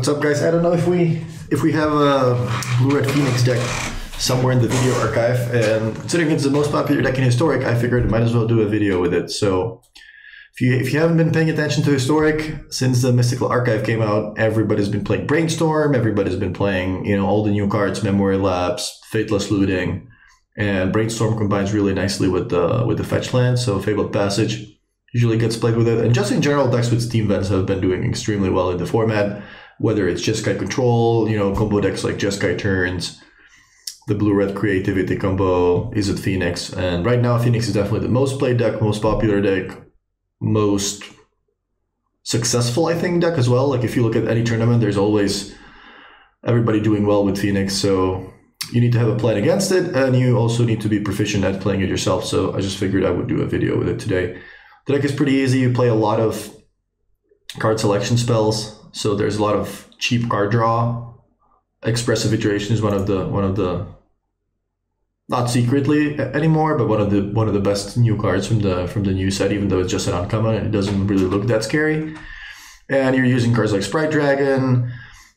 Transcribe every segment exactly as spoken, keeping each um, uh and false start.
What's up, guys? I don't know if we if we have a Blue Red Phoenix deck somewhere in the video archive, and considering it's the most popular deck in Historic, I figured I might as well do a video with it. So if you if you haven't been paying attention to Historic since the Mystical Archive came out, everybody's been playing Brainstorm, everybody's been playing, you know, all the new cards, Memory Lapse, Faithless Looting, and Brainstorm combines really nicely with the with the fetch land, so Fabled Passage usually gets played with it. And just in general, decks with Steam Vents have been doing extremely well in the format, whether it's Jeskai Control, you know, combo decks like Jeskai Turns, the Blue-Red Creativity combo, is it Phoenix? And right now, Phoenix is definitely the most played deck, most popular deck, most successful, I think, deck as well. Like, if you look at any tournament, there's always everybody doing well with Phoenix, so you need to have a plan against it, and you also need to be proficient at playing it yourself, so I just figured I would do a video with it today. The deck is pretty easy. You play a lot of card selection spells, so there's a lot of cheap card draw. Expressive iteration is one of the one of the not secretly anymore, but one of the one of the best new cards from the from the new set, even though it's just an uncommon and it doesn't really look that scary. And you're using cards like Sprite Dragon.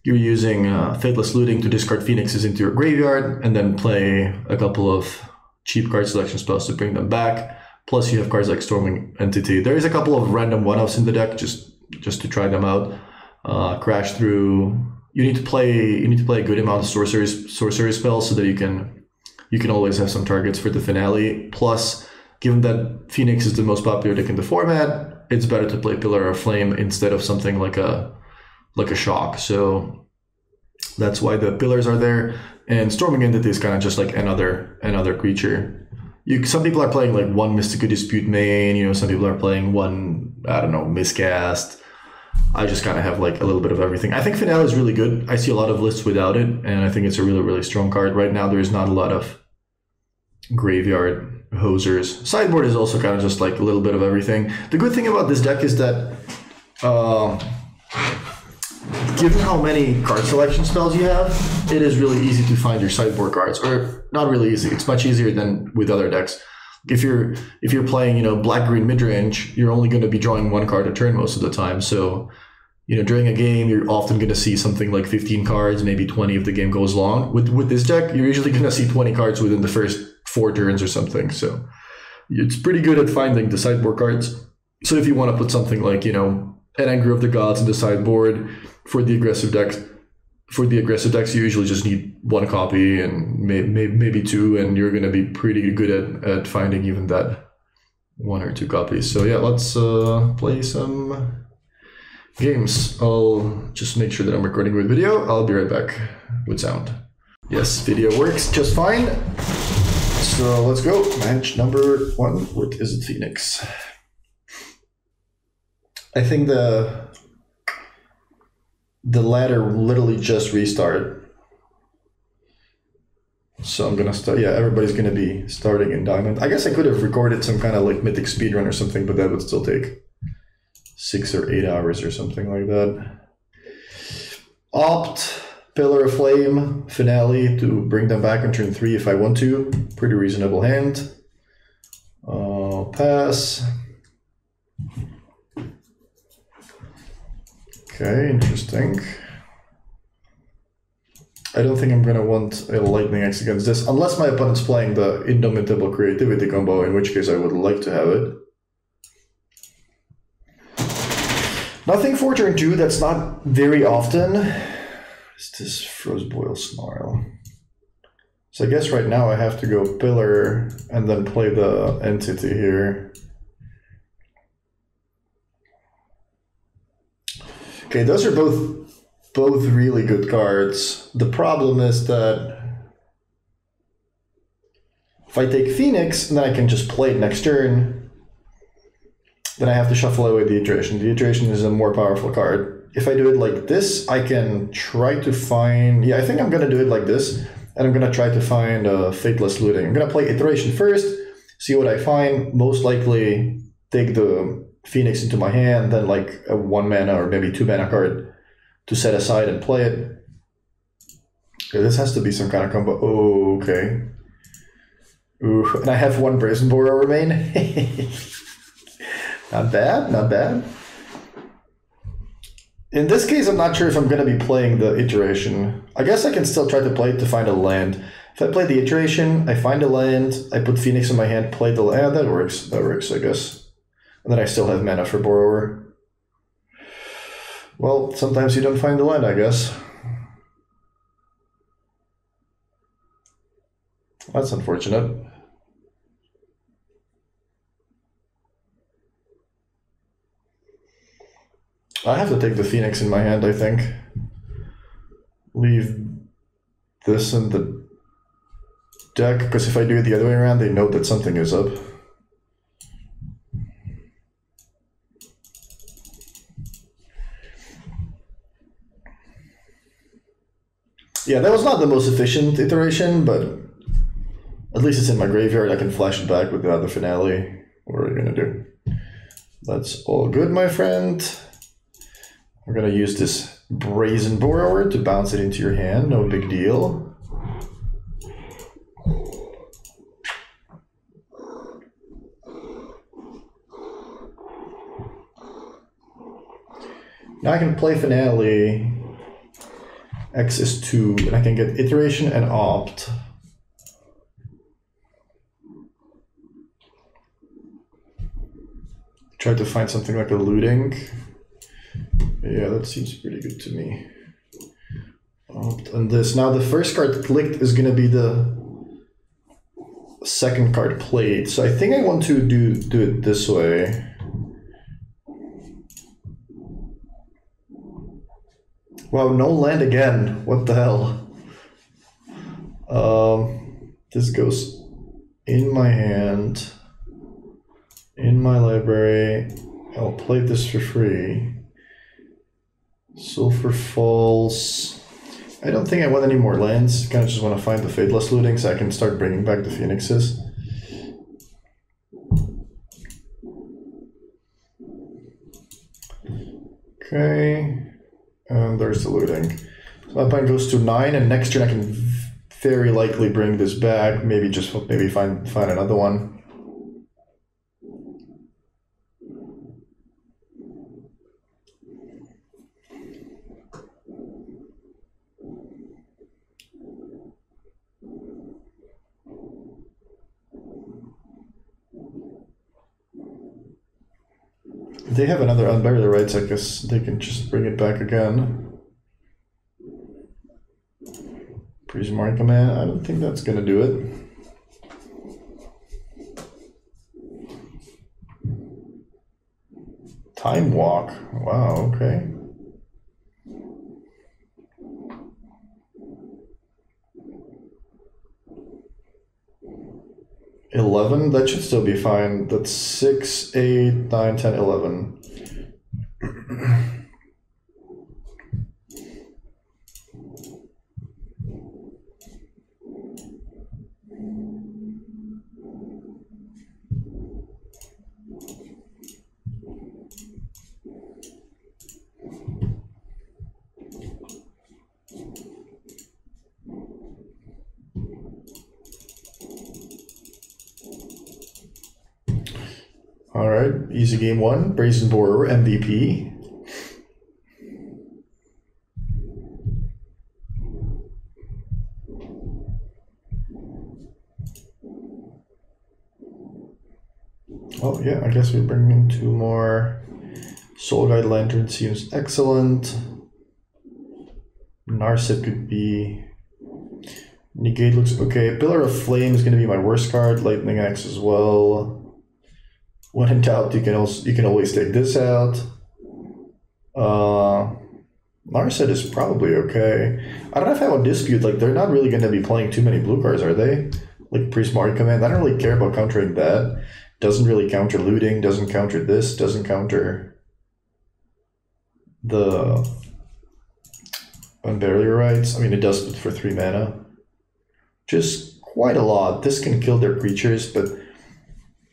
You're using uh, Faithless Looting to discard Phoenixes into your graveyard, and then play a couple of cheap card selection spells to bring them back. Plus, you have cards like Storming Entity. There is a couple of random one-offs in the deck, just just to try them out. Uh, Crash Through. You need to play. You need to play a good amount of sorcery sorcery spells so that you can you can always have some targets for the finale. Plus, given that Phoenix is the most popular deck in the format, it's better to play Pillar of Flame instead of something like a like a Shock. So that's why the pillars are there. And Storming Entity is kind of just like another another creature. You, some people are playing like one Mystical Dispute main, you know, some people are playing one, I don't know, Miscast. I just kind of have like a little bit of everything. I think Finale is really good. I see a lot of lists without it, and I think it's a really, really strong card. Right now, there is not a lot of graveyard hosers. Sideboard is also kind of just like a little bit of everything. The good thing about this deck is that uh, given how many card selection spells you have, it is really easy to find your sideboard cards, or not really easy. It's much easier than with other decks. If you're if you're playing, you know, black green midrange, you're only going to be drawing one card a turn most of the time. So, you know, during a game, you're often going to see something like fifteen cards, maybe twenty if the game goes long. With with this deck, you're usually going to see twenty cards within the first four turns or something. So, it's pretty good at finding the sideboard cards. So, if you want to put something like, you know, an Anger of the Gods in the sideboard for the aggressive decks. For the aggressive decks, you usually just need one copy and may, may, maybe two, and you're going to be pretty good at, at finding even that one or two copies. So yeah, let's uh, play some games. I'll just make sure that I'm recording with video. I'll be right back with sound. Yes, video works just fine. So let's go. Match number one with Is It Phoenix. I think the... The ladder literally just restarted. So I'm gonna start, yeah, everybody's gonna be starting in diamond. I guess I could have recorded some kind of like mythic speedrun or something, but that would still take six or eight hours or something like that. Opt, Pillar of Flame, Finale to bring them back on turn three if I want to. Pretty reasonable hand. Uh, pass. Okay, interesting. I don't think I'm gonna want a Lightning Axe against this, unless my opponent's playing the Indomitable Creativity combo, in which case I would like to have it. Nothing for turn two, that's not very often. Is this Frostboil Snarl? So I guess right now I have to go Pillar and then play the Entity here. Okay, those are both both really good cards. The problem is that if I take Phoenix and then I can just play it next turn, then I have to shuffle away the iteration. The iteration is a more powerful card. If I do it like this, I can try to find... Yeah, I think I'm going to do it like this, and I'm going to try to find uh, Faithless Looting. I'm going to play Iteration first, see what I find, most likely take the Phoenix into my hand, then like a one mana or maybe two mana card to set aside and play it. Okay, this has to be some kind of combo. Oh, okay. Ooh, and I have one Brazen Borrower main. Not bad, not bad. In this case, I'm not sure if I'm going to be playing the iteration. I guess I can still try to play it to find a land. If I play the iteration, I find a land, I put Phoenix in my hand, play the land. That works, that works, I guess. And then I still have mana for Borrower. Well, sometimes you don't find the land, I guess. That's unfortunate. I have to take the Phoenix in my hand, I think. Leave this in the deck, because if I do it the other way around, they know that something is up. Yeah, that was not the most efficient iteration, but at least it's in my graveyard. I can flash it back with the other Finale. What are we gonna do? That's all good, my friend. We're going to use this Brazen Borrower to bounce it into your hand, no big deal. Now I can play Finale, X is two, and I can get Iteration and Opt. Try to find something like a Looting. Yeah, that seems pretty good to me. Opt on this. Now the first card clicked is going to be the second card played. So I think I want to do, do it this way. Wow, no land again. What the hell? Um, this goes in my hand, in my library. I'll play this for free. Sulphur Falls. I don't think I want any more lands. I kind of just want to find the Faithless Looting so I can start bringing back the Phoenixes. Okay, and there's the Looting. So my opponent goes to nine, and next turn I can very likely bring this back. Maybe just maybe find find another one. They have another Unbarrier Rights, I guess they can just bring it back again. Prismari Command, I don't think that's gonna do it. Time Walk, wow, okay. eleven, that should still be fine. That's six, eight, nine, ten, eleven. All right, easy game one, Brazen Borrower, M V P. Oh yeah, I guess we bring in two more. Soul Guide Lantern seems excellent. Narset could be. Negate looks okay. Pillar of Flame is gonna be my worst card, Lightning Axe as well. When in doubt, you can also you can always take this out. Uh, Narset is probably okay. I don't know if I would dispute. Like they're not really going to be playing too many blue cards, are they? Like Prismari Command. I don't really care about countering that. Doesn't really counter Looting. Doesn't counter this. Doesn't counter the Unbarrier Rights. I mean, it does, but for three mana, just quite a lot. This can kill their creatures, but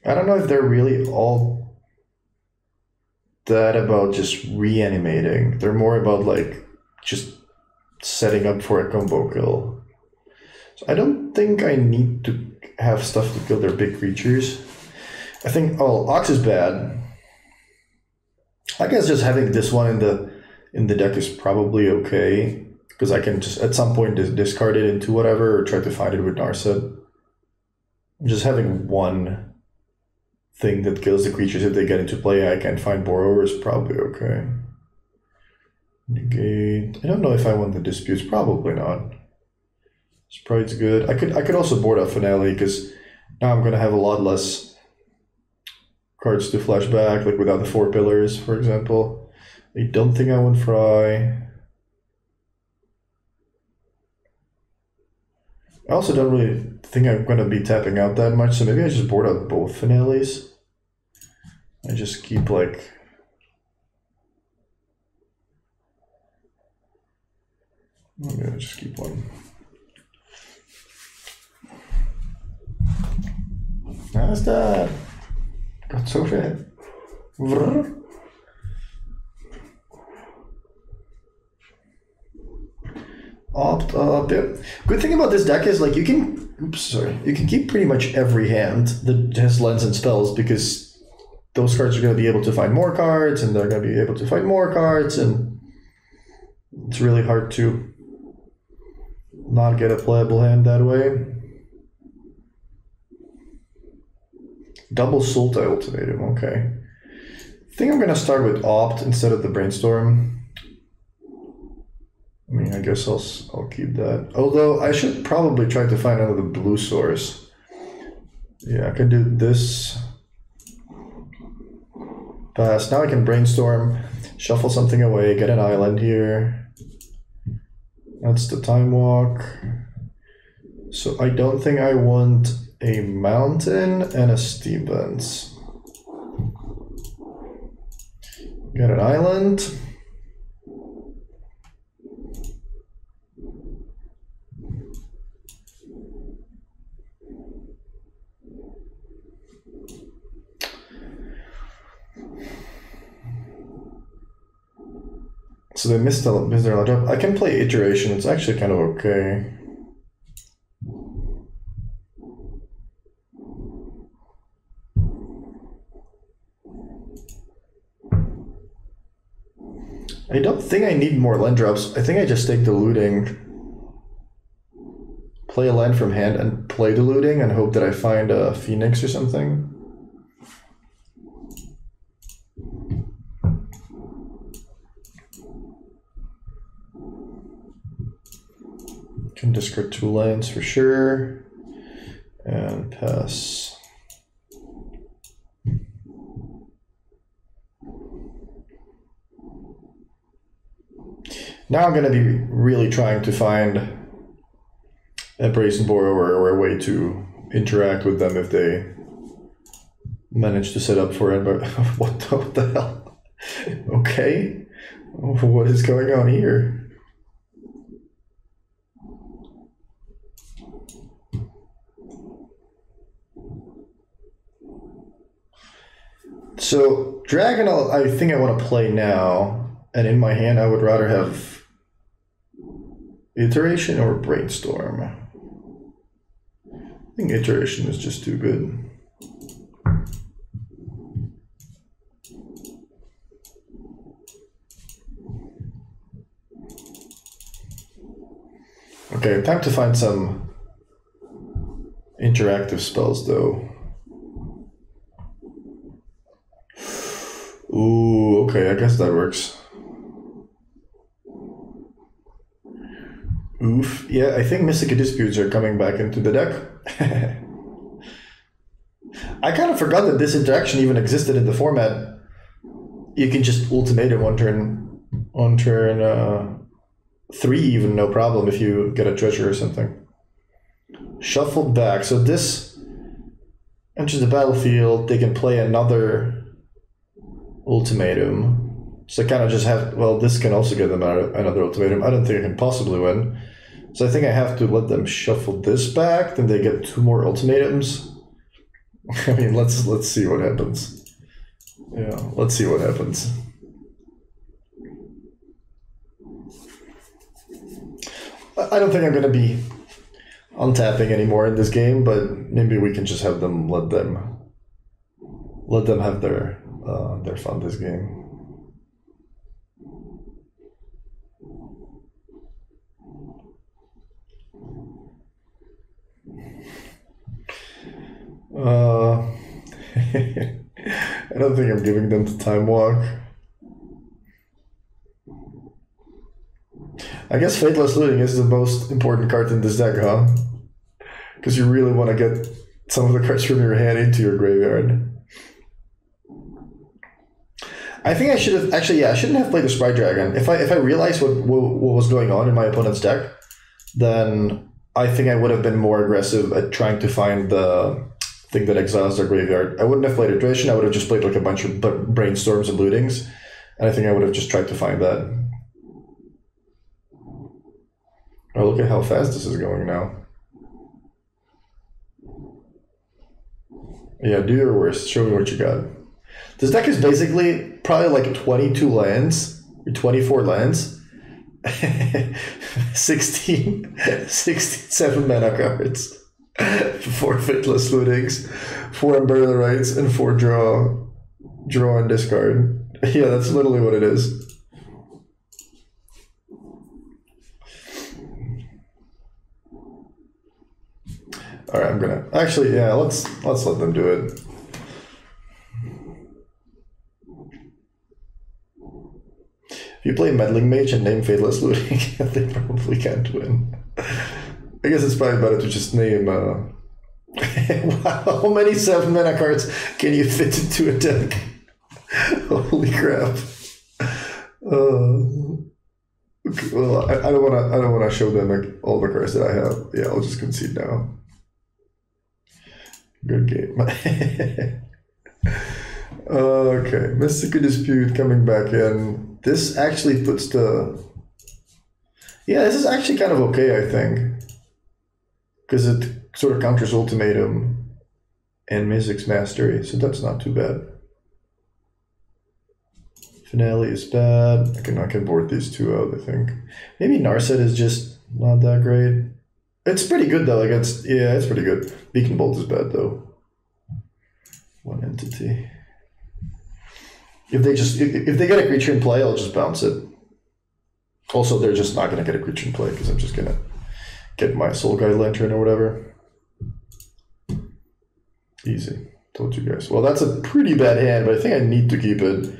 I don't know if they're really all that about just reanimating. They're more about like just setting up for a combo kill. So I don't think I need to have stuff to kill their big creatures. I think, oh, Ox is bad. I guess just having this one in the in the deck is probably okay, because I can just at some point just discard it into whatever or try to find it with Narset. Just having one thing that kills the creatures if they get into play, I can find Borrower is probably okay. Negate. I don't know if I want the disputes. Probably not. Sprite's good. I could I could also board up Finale, because now I'm gonna have a lot less cards to flash back, like without the four pillars, for example. I don't think I want Fry. I also don't really think I'm gonna be tapping out that much, so maybe I just board up both Finales. I just keep like I'm gonna just keep one. How's that? Got so fat. Vrr. Opt up, yeah. Good thing about this deck is like you can oops sorry. You can keep pretty much every hand that has lands and spells, because those cards are gonna be able to find more cards, and they're gonna be able to find more cards, and it's really hard to not get a playable hand that way. Double Sultai Ultimatum, okay. I think I'm going to start with Opt instead of the Brainstorm. I mean, I guess I'll, I'll keep that. Although, I should probably try to find another blue source. Yeah, I can do this. Pass. Now I can Brainstorm, shuffle something away, get an island here. That's the Time Walk. So I don't think I want a mountain and a Steam Vents. Got an island. So they missed, a, missed their lineup. I can play Iteration, it's actually kind of okay. I don't think I need more land drops. I think I just take the looting. Play a land from hand and play the looting and hope that I find a Phoenix or something. Can discard two lands for sure, and pass. Now I'm going to be really trying to find a Brazen Borrower or a way to interact with them if they manage to set up for it. But what the, what the hell? Okay, what is going on here? So Dragon, I'll, I think I want to play now, and in my hand I would rather have Iteration or Brainstorm. I think Iteration is just too good. Okay, time to find some interactive spells though. Ooh, okay, I guess that works. Oof. Yeah, I think Mystical Disputes are coming back into the deck. I kind of forgot that this interaction even existed in the format. You can just ultimate it one turn, on turn uh, three even, no problem, if you get a treasure or something. Shuffled back. So this enters the battlefield, they can play another ultimatum. So I kind of just have, well, this can also give them another ultimatum. I don't think I can possibly win. So I think I have to let them shuffle this back, then they get two more ultimatums. I mean, let's let's see what happens. Yeah, let's see what happens. I don't think I'm gonna be untapping anymore in this game, but maybe we can just have them let them let them have their Uh, they're fun this game. Uh, I don't think I'm giving them the time walk. I guess Faithless Looting is the most important card in this deck, huh? Because you really want to get some of the cards from your hand into your graveyard. I think I should have actually, yeah, I shouldn't have played the Sprite Dragon. If I if I realized what, what what was going on in my opponent's deck, then I think I would have been more aggressive at trying to find the thing that exiles their graveyard. I wouldn't have played Iteration. I would have just played like a bunch of brainstorms and lootings, and I think I would have just tried to find that. Oh, look at how fast this is going now. Yeah, do your worst. Show me what you got. This deck is basically probably like twenty-two lands, or twenty-four lands, sixteen, sixty-seven mana cards, four Faithless Lootings, four Unbarrier Rights, and four draw, draw and discard. Yeah, that's literally what it is. All right, I'm gonna actually, yeah, let's let's let them do it. If you play Meddling Mage and name Faithless Looting, they probably can't win. I guess it's probably better to just name... Uh... wow, how many seven mana cards can you fit into a deck? Holy crap. Uh, okay, well, I, I don't wanna, I don't wanna show them like all the cards that I have. Yeah, I'll just concede now. Good game. Okay, Mystical Dispute coming back in. This actually puts the... Yeah, this is actually kind of okay, I think. Because it sort of counters Ultimatum and Mizzix's Mastery, so that's not too bad. Finale is bad. I can, I can board these two out, I think. Maybe Narset is just not that great. It's pretty good, though. Like it's, yeah, it's pretty good. Beacon Bolt is bad, though. One entity. If they just if, if they get a creature in play, I'll just bounce it. Also, they're just not gonna get a creature in play because I'm just gonna get my Soul Guide Lantern or whatever. Easy, told you guys. Well, that's a pretty bad hand, but I think I need to keep it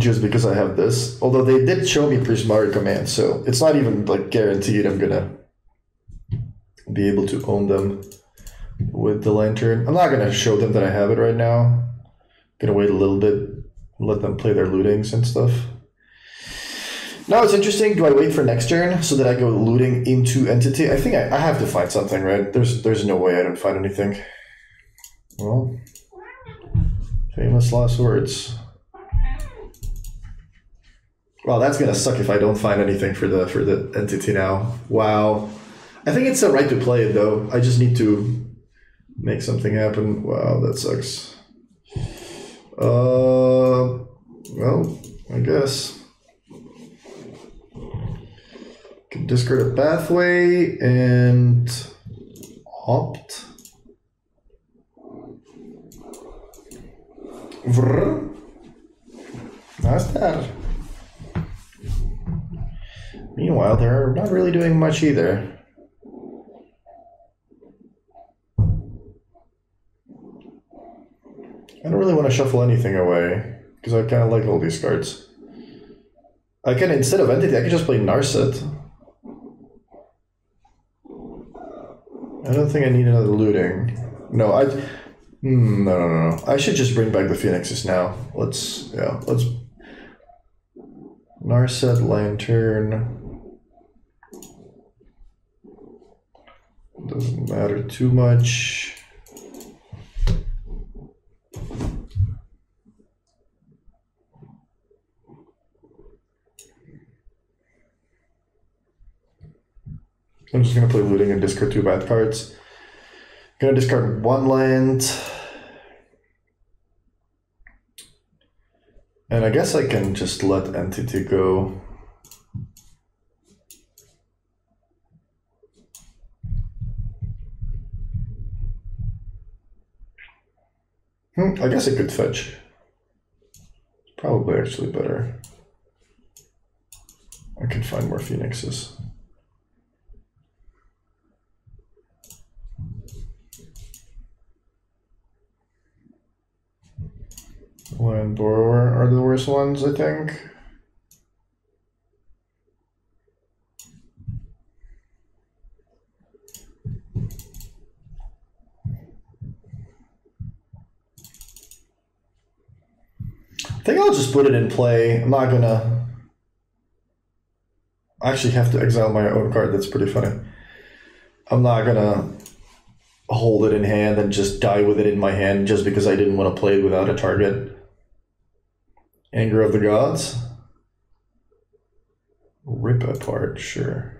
just because I have this. Although they did show me Prismari Command, so it's not even like guaranteed I'm gonna be able to own them with the lantern. I'm not gonna show them that I have it right now. Gonna wait a little bit and let them play their lootings and stuff. Now it's interesting, do I wait for next turn so that I go looting into entity? I think I, I have to find something, right? There's there's no way I don't find anything. Well, famous last words. Wow, that's gonna suck if I don't find anything for the for the entity now. Wow. I think it's a right to play it though. I just need to make something happen. Wow, that sucks. Uh, well, I guess. Can discard a pathway and opt. Vrr. Master. Meanwhile, they're not really doing much either. I don't really want to shuffle anything away because I kind of like all these cards. I can, instead of Entity, I can just play Narset. I don't think I need another looting. No, I... Mm, no, no, no, no. I should just bring back the Phoenixes now. Let's... Yeah, let's... Narset, Lantern... Doesn't matter too much. I'm just gonna play looting and discard two bad cards. Gonna discard one land. And I guess I can just let entity go. Hmm, I guess I could fetch. Probably actually better. I can find more Phoenixes. and Borrower are the worst ones, I think. I think I'll just put it in play. I'm not gonna... I actually have to exile my own card. That's pretty funny. I'm not gonna hold it in hand and just die with it in my hand just because I didn't want to play it without a target. Anger of the Gods. Rip apart, sure.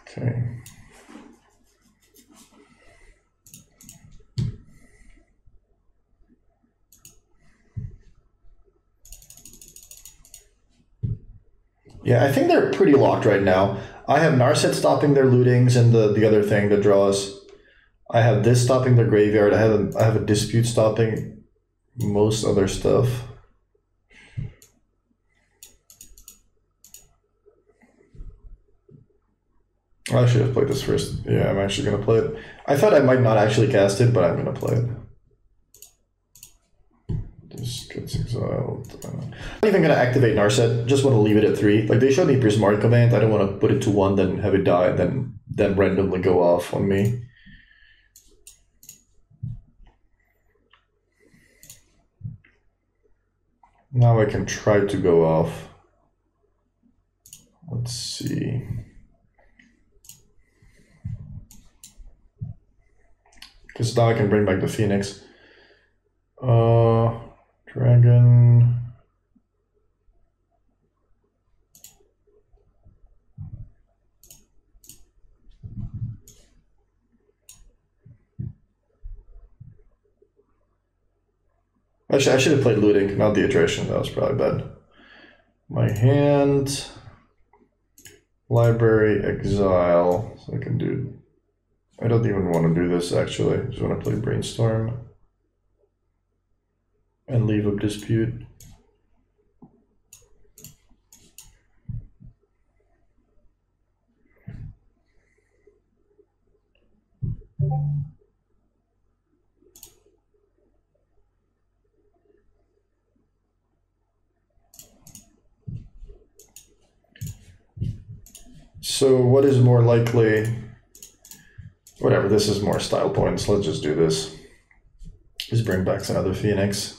Okay. Yeah, I think they're pretty locked right now. I have Narset stopping their lootings and the, the other thing that draws. I have this stopping their graveyard. I have a, I have a dispute stopping most other stuff. I should have played this first. Yeah, I'm actually going to play it. I thought I might not actually cast it, but I'm going to play it. This gets exiled. I'm not even going to activate Narset. Just want to leave it at three. Like, they showed me Prismari Command. I don't want to put it to one, then have it die, then, then randomly go off on me. Now I can try to go off. Let's see. Because now I can bring back the Phoenix. Uh... Dragon. Actually, I should have played looting, not the attrition. That was probably bad. My hand, library, exile. So I can do. I don't even want to do this actually. I just want to play brainstorm. And leave up dispute. So what is more likely? Whatever, this is more style points. Let's just do this. Just bring back another Phoenix.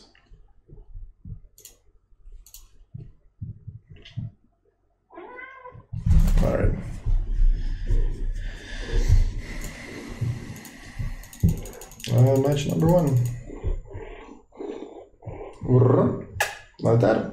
All right. Uh, match number one. Like that.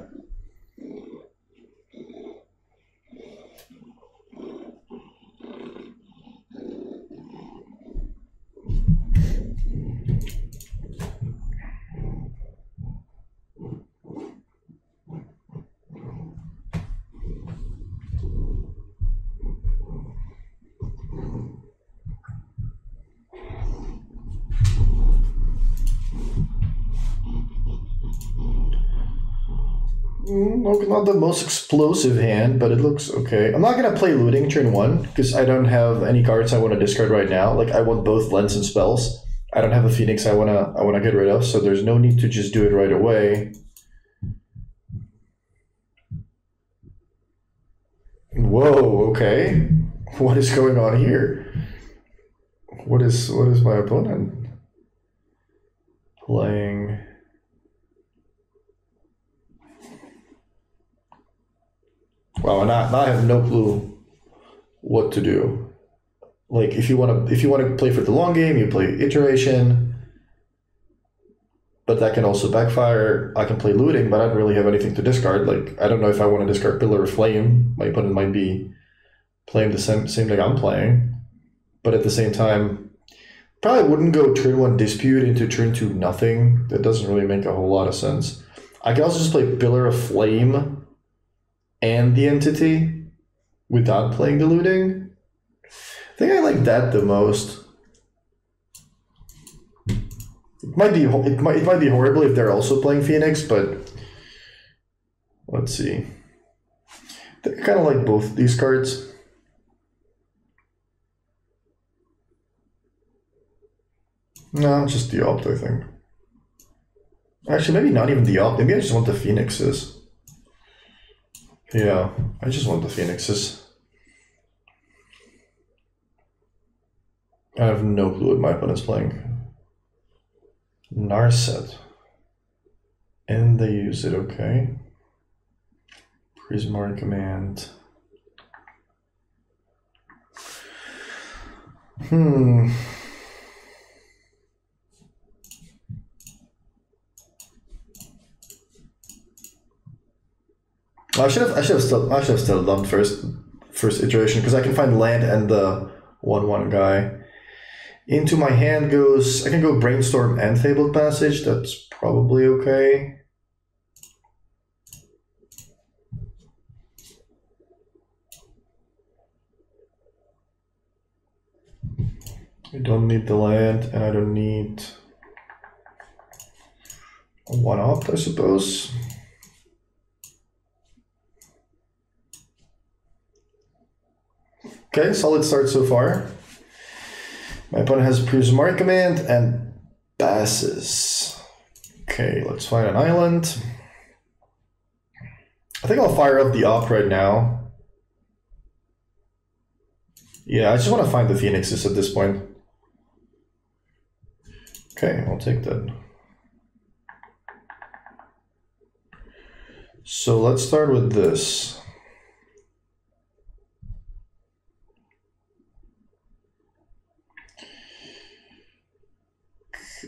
Not the most explosive hand, but it looks okay. I'm not going to play looting turn one because I don't have any cards I want to discard right now. Like, I want both lands and spells. I don't have a Phoenix I want to I want to get rid of, so there's no need to just do it right away. Whoa, okay. What is going on here? What is what is my opponent playing? Wow, and I, and I have no clue what to do. Like, if you want to, if you want to play for the long game, you play iteration, but that can also backfire. I can play looting, but I don't really have anything to discard. Like, I don't know if I want to discard Pillar of Flame. My opponent might be playing the same same thing I'm playing, but at the same time, probably wouldn't go turn one dispute into turn two nothing. That doesn't really make a whole lot of sense. I can also just play Pillar of Flame and the entity without playing the looting. I think I like that the most. It might be it might, it might be horrible if they're also playing Phoenix, but let's see. I kind of like both these cards. No, just the Opt, I think. Actually, maybe not even the Opt. Maybe I just want the Phoenixes. Yeah, I just want the Phoenixes. I have no clue what my opponent's playing. Narset. And they use it, okay. Prismari Command. Hmm. I should have I should have still I should have still done first first iteration because I can find land and the one one guy. Into my hand goes, I can go Brainstorm and Fabled Passage, that's probably okay. I don't need the land and I don't need a one Opt, I suppose. Okay, solid start so far. My opponent has Prismari Command and passes. Okay, let's find an island. I think I'll fire up the Opt right now. Yeah, I just want to find the Phoenixes at this point. Okay, I'll take that. So let's start with this.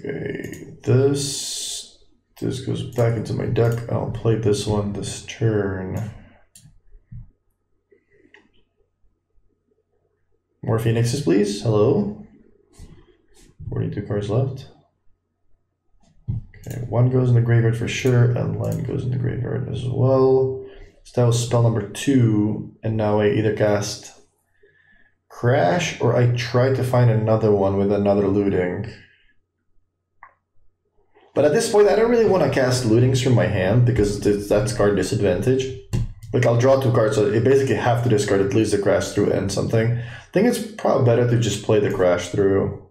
Okay, this, this goes back into my deck. I'll play this one this turn. More Phoenixes, please. Hello. forty-two cards left. Okay, one goes in the graveyard for sure, and land goes in the graveyard as well. So that was spell number two, and now I either cast Crash, or I try to find another one with another looting. But at this point, I don't really want to cast lootings from my hand because that's card disadvantage. Like, I'll draw two cards, so I basically have to discard at least the Crash Through and something. I think it's probably better to just play the Crash Through.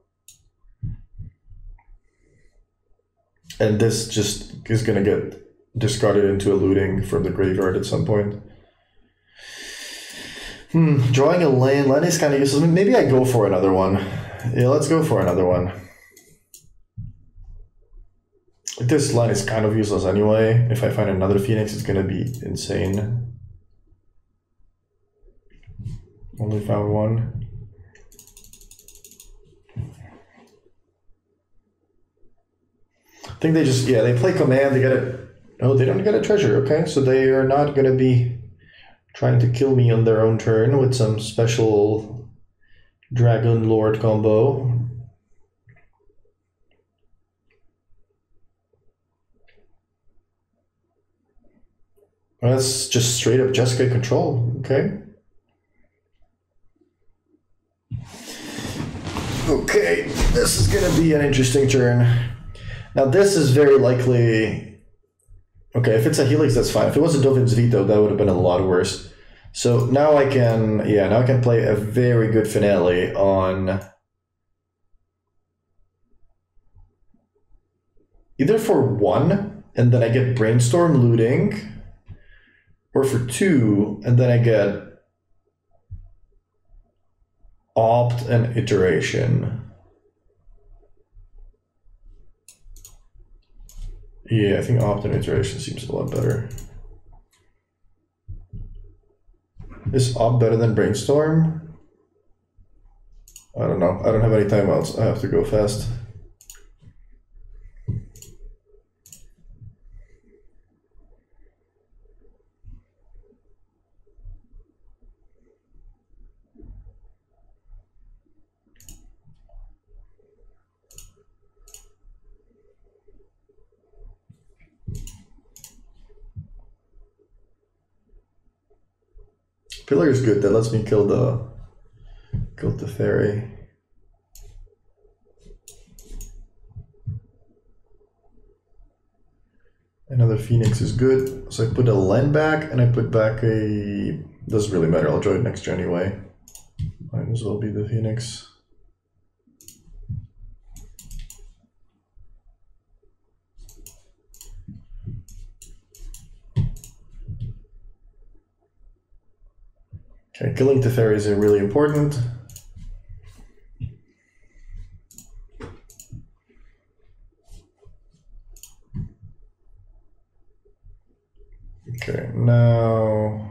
And this just is going to get discarded into a looting from the graveyard at some point. Hmm, drawing a land. Land is kind of useless. Maybe I go for another one. Yeah, let's go for another one. This line is kind of useless anyway. If I find another Phoenix, it's gonna be insane. Only found one. I think they just, yeah, they play Command, they get a, oh, they don't get a treasure, okay. So they are not gonna be trying to kill me on their own turn with some special Dragon Lord combo. That's just straight up Jeskai control, okay. Okay, this is gonna be an interesting turn. Now this is very likely, okay, if it's a Helix, that's fine. If it was a Dovin's Veto, that would have been a lot worse. So now I can, yeah, now I can play a very good Finale on either for one, and then I get Brainstorm looting, or for two, and then I get Opt and Iteration. Yeah, I think Opt and Iteration seems a lot better. Is Opt better than Brainstorm? I don't know. I don't have any timeouts. I have to go fast. Pillar is good, that lets me kill the kill the fairy. Another Phoenix is good. So I put a land back and I put back a, doesn't really matter, I'll draw it next turn anyway. Might as well be the Phoenix. Okay, killing Tetheres is really important. Okay, now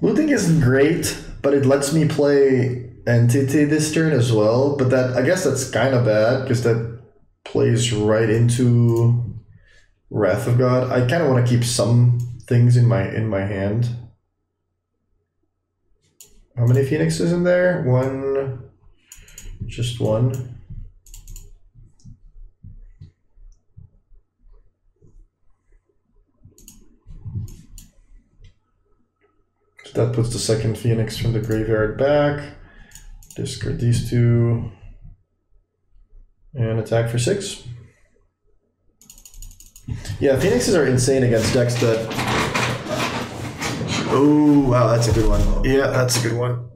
looting isn't great, but it lets me play Entity this turn as well. But that, I guess that's kind of bad, because that plays right into Wrath of God. I kind of want to keep some things in my in my hand. How many Phoenixes in there? One, just one. That puts the second Phoenix from the graveyard back. Discard these two. And attack for six. Yeah, Phoenixes are insane against decks that... Oh, wow, that's a good one. Yeah, that's a good one.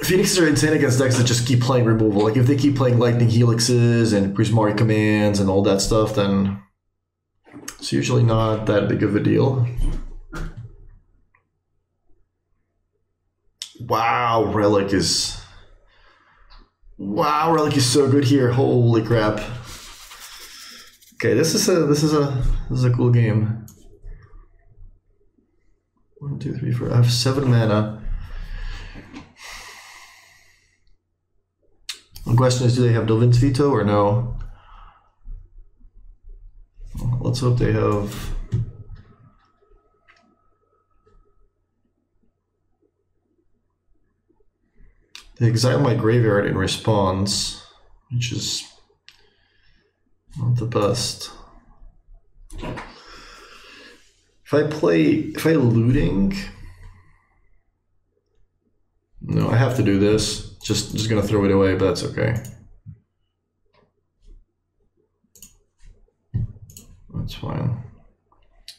Phoenixes are insane against decks that just keep playing removal. Like, if they keep playing Lightning Helixes and Prismari Commands and all that stuff, then it's usually not that big of a deal. Wow, Relic is... Wow, Relic is so good here. Holy crap. Okay, this is a this is a this is a cool game. One, two, three, four. I have seven mana. The question is, do they have Dovin's Veto or no? Let's hope they have. They exile my graveyard in response, which is not the best. If I play, if I looting, no, I have to do this. Just, just gonna throw it away, but that's okay. That's fine,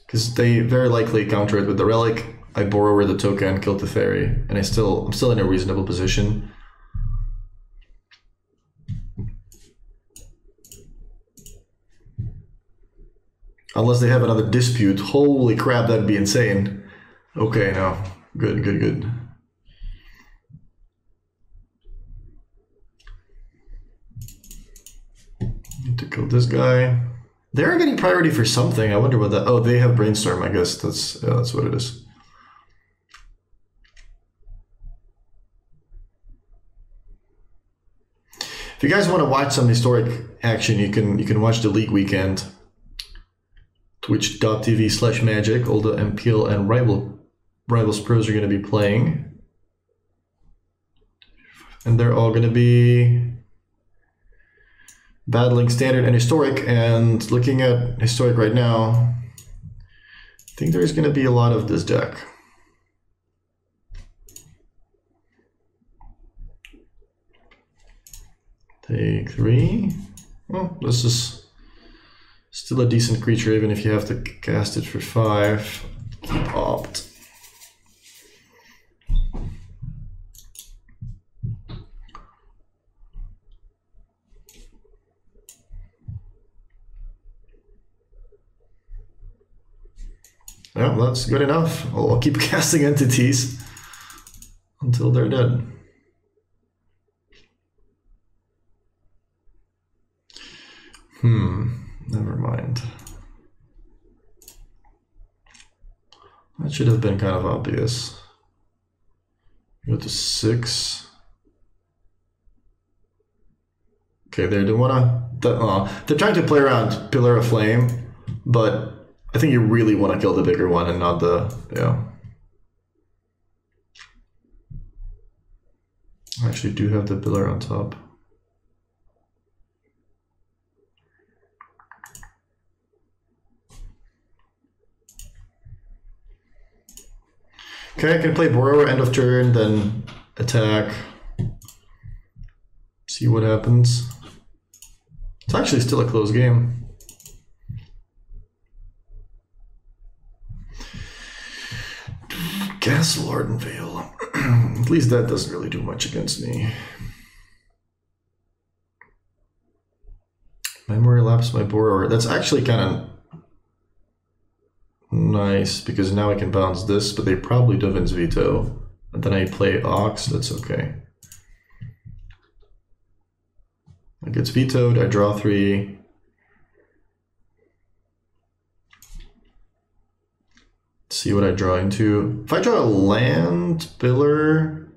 because they very likely counter it with the Relic. I borrow the token, kill the fairy, and I still I'm still in a reasonable position. Unless they have another dispute. Holy crap, that'd be insane. Okay, no. Good, good, good. Need to kill this guy. They're getting priority for something. I wonder what that. Oh, they have Brainstorm, I guess. That's yeah, that's what it is. If you guys want to watch some historic action, you can you can watch the League Weekend. Twitch.tv slash magic. All the M P L and rival Rivals Pros are gonna be playing. And they're all gonna be battling standard and historic, and looking at historic right now, I think there's gonna be a lot of this deck. Take three. Well, this is still a decent creature, even if you have to cast it for five. Keep Opt. Well, that's good enough. I'll, I'll keep casting entities until they're dead. Hmm, never mind. That should have been kind of obvious. Go to six. Okay, they don't wanna... That, uh, they're trying to play around Pillar of Flame, but I think you really want to kill the bigger one and not the... yeah. I actually do have the Pillar on top. Okay, I can play Borrower end of turn, then attack. See what happens. It's actually still a close game. Gas Warden Veil. At least that doesn't really do much against me. Memory Lapse my Borrower. That's actually kind of nice, because now I can bounce this, but they probably Dovin's Veto. And then I play Ox, that's okay. It gets vetoed, I draw three. Let's see what I draw into. If I draw a land, pillar,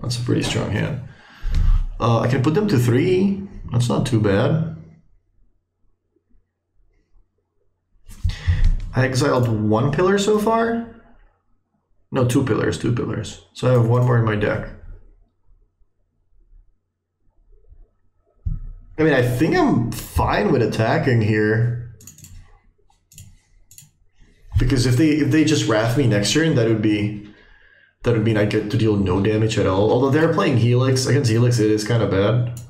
that's a pretty strong hand. Uh, I can put them to three, that's not too bad. I exiled one pillar so far? No, two pillars, two pillars. So I have one more in my deck. I mean, I think I'm fine with attacking here. Because if they if they just wrath me next turn, that would be that would mean I get to deal no damage at all. Although they're playing Helix. Against Helix it is kind of bad.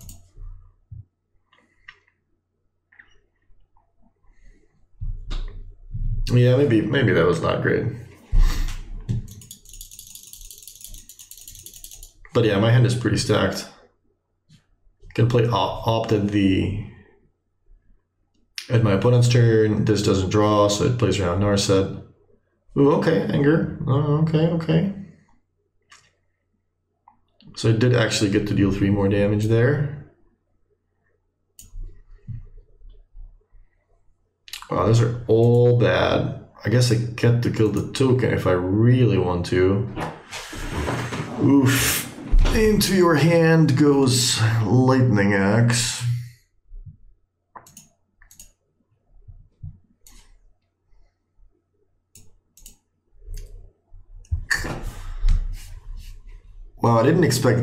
Yeah, maybe maybe that was not great. But yeah, my hand is pretty stacked. Can play Opt at the at my opponent's turn. This doesn't draw, so it plays around Narset. Ooh, okay, Anger. Oh, okay, okay. So I did actually get to deal three more damage there. Wow, those are all bad. I guess I get to kill the token if I really want to. Oof. Into your hand goes Lightning Axe. Wow, I didn't expect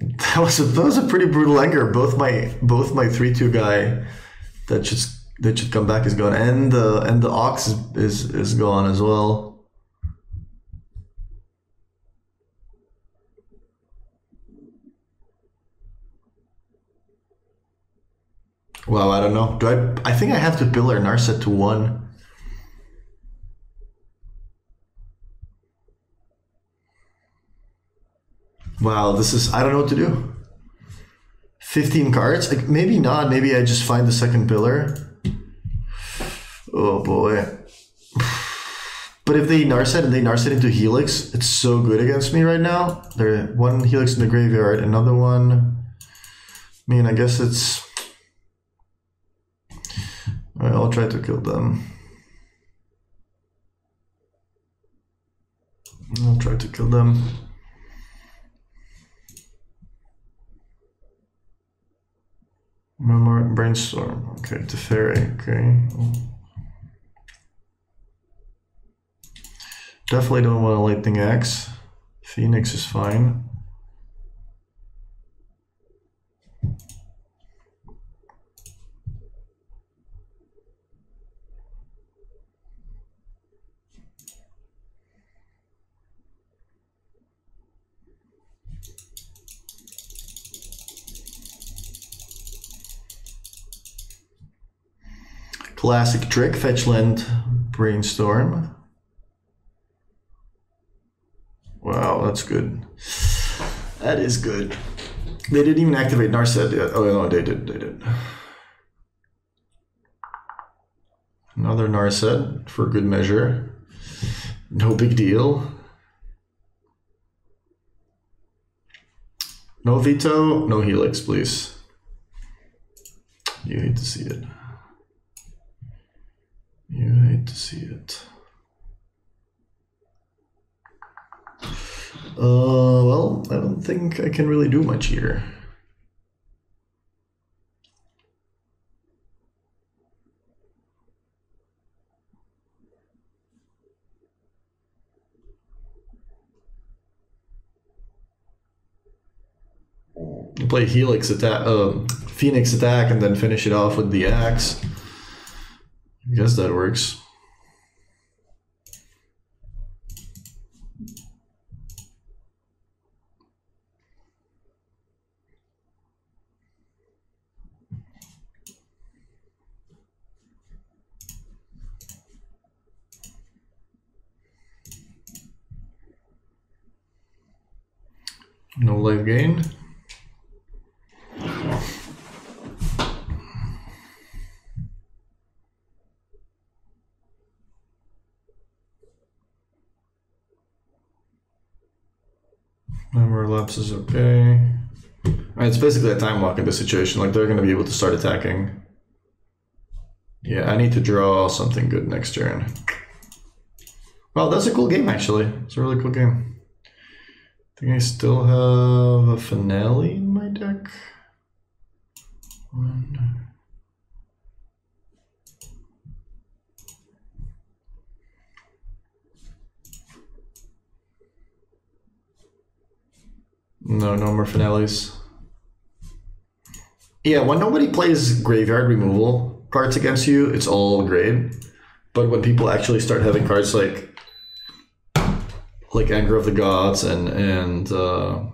that was a that was a pretty brutal Anger. Both my both my three two guy that should that should come back is gone, and the and the Ox is is, is gone as well. Wow, I don't know. Do I? I think I have to pillar Narset to one. Wow, this is. I don't know what to do. Fifteen cards? Like, maybe not. Maybe I just find the second pillar. Oh boy. But if they Narset and they Narset into Helix, it's so good against me right now. There, one Helix in the graveyard, another one. I mean, I guess it's. I'll try to kill them. I'll try to kill them. Memory, Brainstorm. Okay, Teferi. Okay. Definitely don't want a Lightning Axe. Phoenix is fine. Classic trick, fetch land, Brainstorm. Wow, that's good. That is good. They didn't even activate Narset yet. Oh no, they did, they did. Another Narset for good measure. No big deal. No veto, no Helix, please. You hate to see it. You hate to see it. Uh, well, I don't think I can really do much here. You play Helix attack, uh, Phoenix attack, and then finish it off with the axe. I guess that works. No life gain. Memory Lapse is okay. I mean, it's basically a time lock in this situation. Like, they're going to be able to start attacking. Yeah, I need to draw something good next turn. Wow, that's a cool game, actually. It's a really cool game. I think I still have a Finale in my deck. One. No, no more Finales. Yeah, when nobody plays graveyard removal cards against you, it's all great. But when people actually start having cards like like Anger of the Gods and and uh,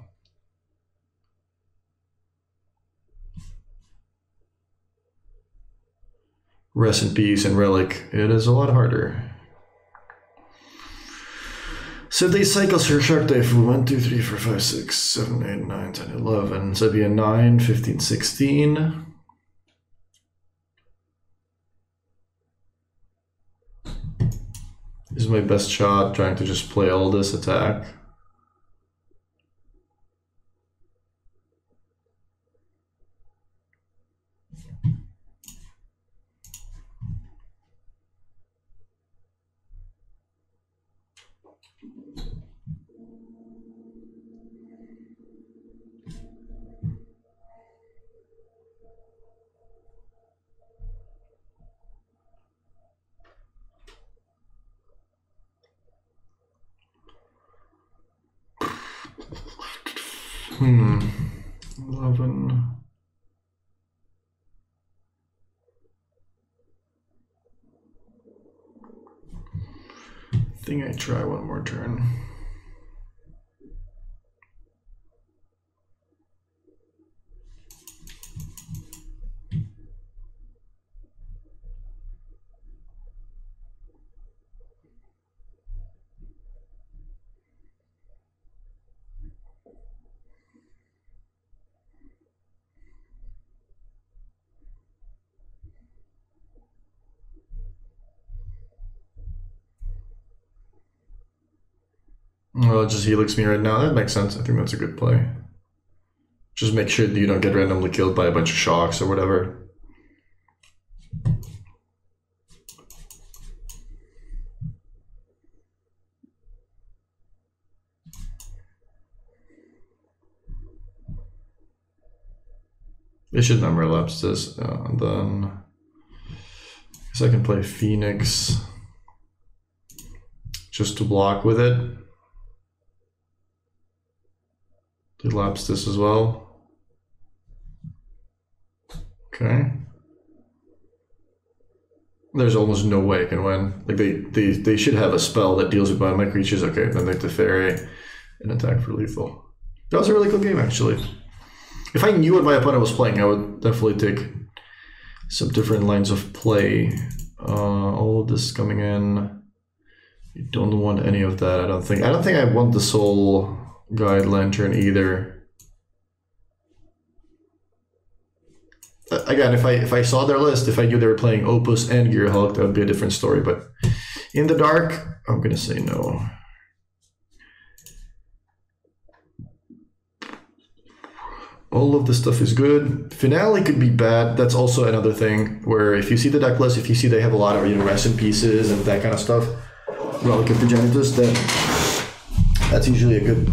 Rest in Peace and Relic, it is a lot harder. So they cycle Sir Shark Typhoon one, two, three, four, five, six, seven, eight, nine, ten, eleven. So that'd be a nine, fifteen, sixteen. This is my best shot, trying to just play all this attack. Hmm, eleven. I think I try one more turn. Well, just Helix me right now. That makes sense. I think that's a good play. Just make sure that you don't get randomly killed by a bunch of shocks or whatever. They should memory lapse this, uh, and then I guess I can play Phoenix just to block with it. Lapse this as well. Okay. There's almost no way I can win. Like they, they, they should have a spell that deals with one of my creatures. Okay, then they Teferi and attack for lethal. That was a really cool game, actually. If I knew what my opponent was playing, I would definitely take some different lines of play. Uh, all of this coming in. You don't want any of that, I don't think. I don't think I want the soul guide lantern either. Again, if I if I saw their list, if I knew they were playing Opus and Gearhulk, that would be a different story. But in the dark, I'm gonna say no. All of this stuff is good. Finale could be bad. That's also another thing where if you see the deck list, if you see they have a lot of you know rest in pieces and that kind of stuff, Relic of the Genitus, then that's usually a good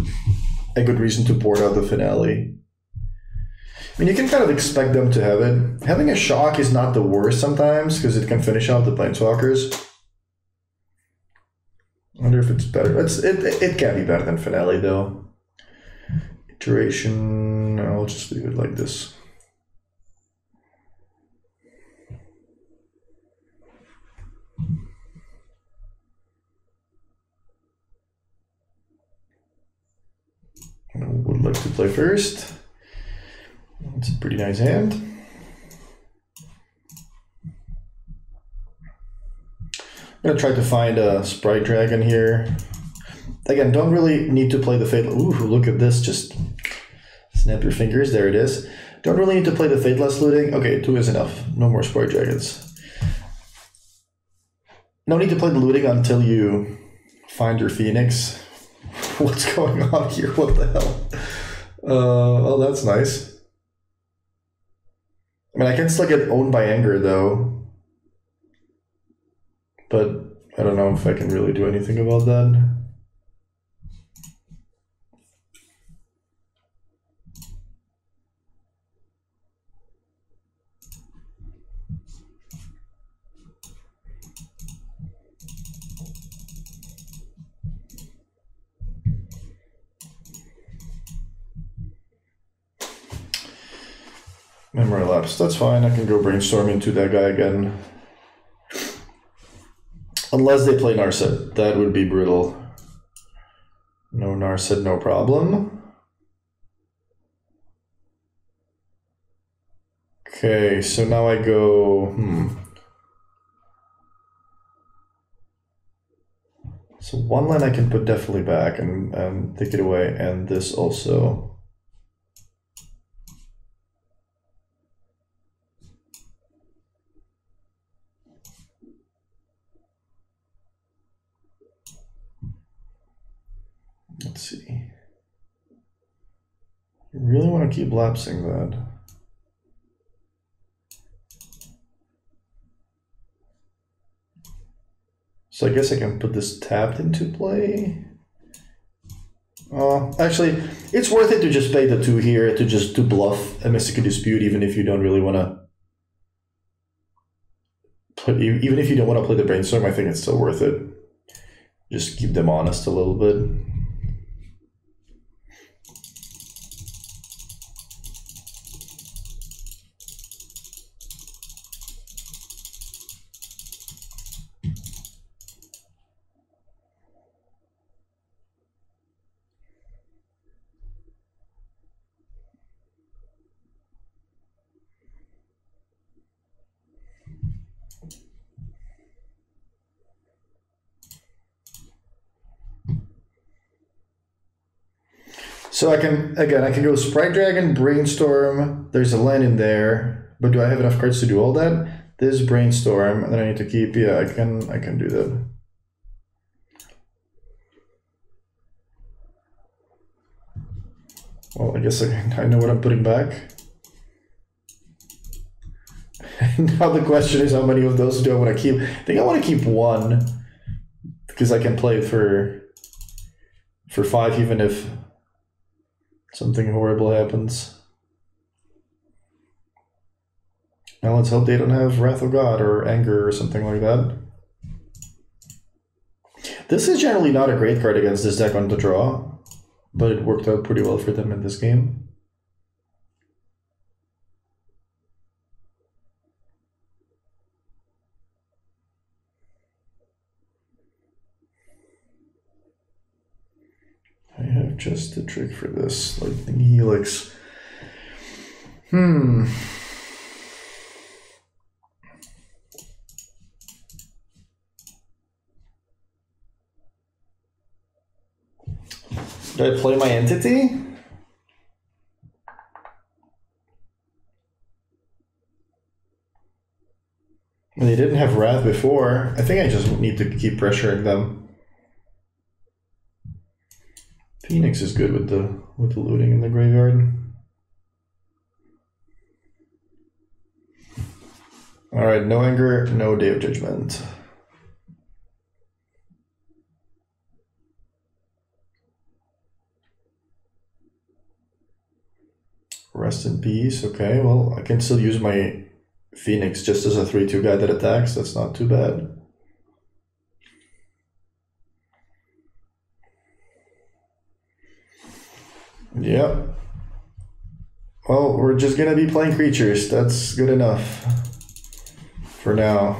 a good reason to board out the Finale. I mean, you can kind of expect them to have it. Having a shock is not the worst sometimes because it can finish out the planeswalkers. I wonder if it's better. It's it it can be better than Finale though. Iteration. I'll just leave it like this. I would like to play first. It's a pretty nice hand. I'm gonna try to find a Sprite Dragon here. Again, don't really need to play the Faithless. Ooh, look at this! Just Snap your fingers, there it is. Don't really need to play the Faithless Looting. Okay, two is enough. No more Sprite Dragons. No need to play the looting until you find your Phoenix. What's going on here? What the hell? Uh, oh, that's nice. I mean, I can still get owned by anger, though. But I don't know if I can really do anything about that. Memory Lapse, that's fine. I can go Brainstorm into that guy again. Unless they play Narset, that would be brutal. No Narset, no problem. Okay, so now I go, hmm. So one line I can put definitely back and um, take it away, and this also. Let's see. You really want to keep lapsing that. So I guess I can put this tapped into play. Uh, actually, it's worth it to just pay the two here to just to bluff a Mystical Dispute, even if you don't really want to. Put, even if you don't want to play the Brainstorm, I think it's still worth it. Just keep them honest a little bit. So I can, again, I can go Sprite Dragon, Brainstorm, there's a land in there, but do I have enough cards to do all that? This Brainstorm, and then I need to keep, yeah, I can, I can do that. Well, I guess I, I know what I'm putting back. Now the question is how many of those do I want to keep? I think I want to keep one, because I can play for, for five, even if something horrible happens. Now let's hope they don't have Wrath of God or Anger or something like that. This is generally not a great card against this deck on the draw, but it worked out pretty well for them in this game. I have just a trick for this, Lightning Helix. Hmm. Did I play my entity? They didn't have Wrath before. I think I just need to keep pressuring them. Phoenix is good with the with the looting in the graveyard. All right, no anger, no Day of Judgment. Rest in Peace. Okay, well, I can still use my Phoenix just as a three two guy that attacks. That's not too bad. Yep. Well, we're just gonna be playing creatures. That's good enough for now.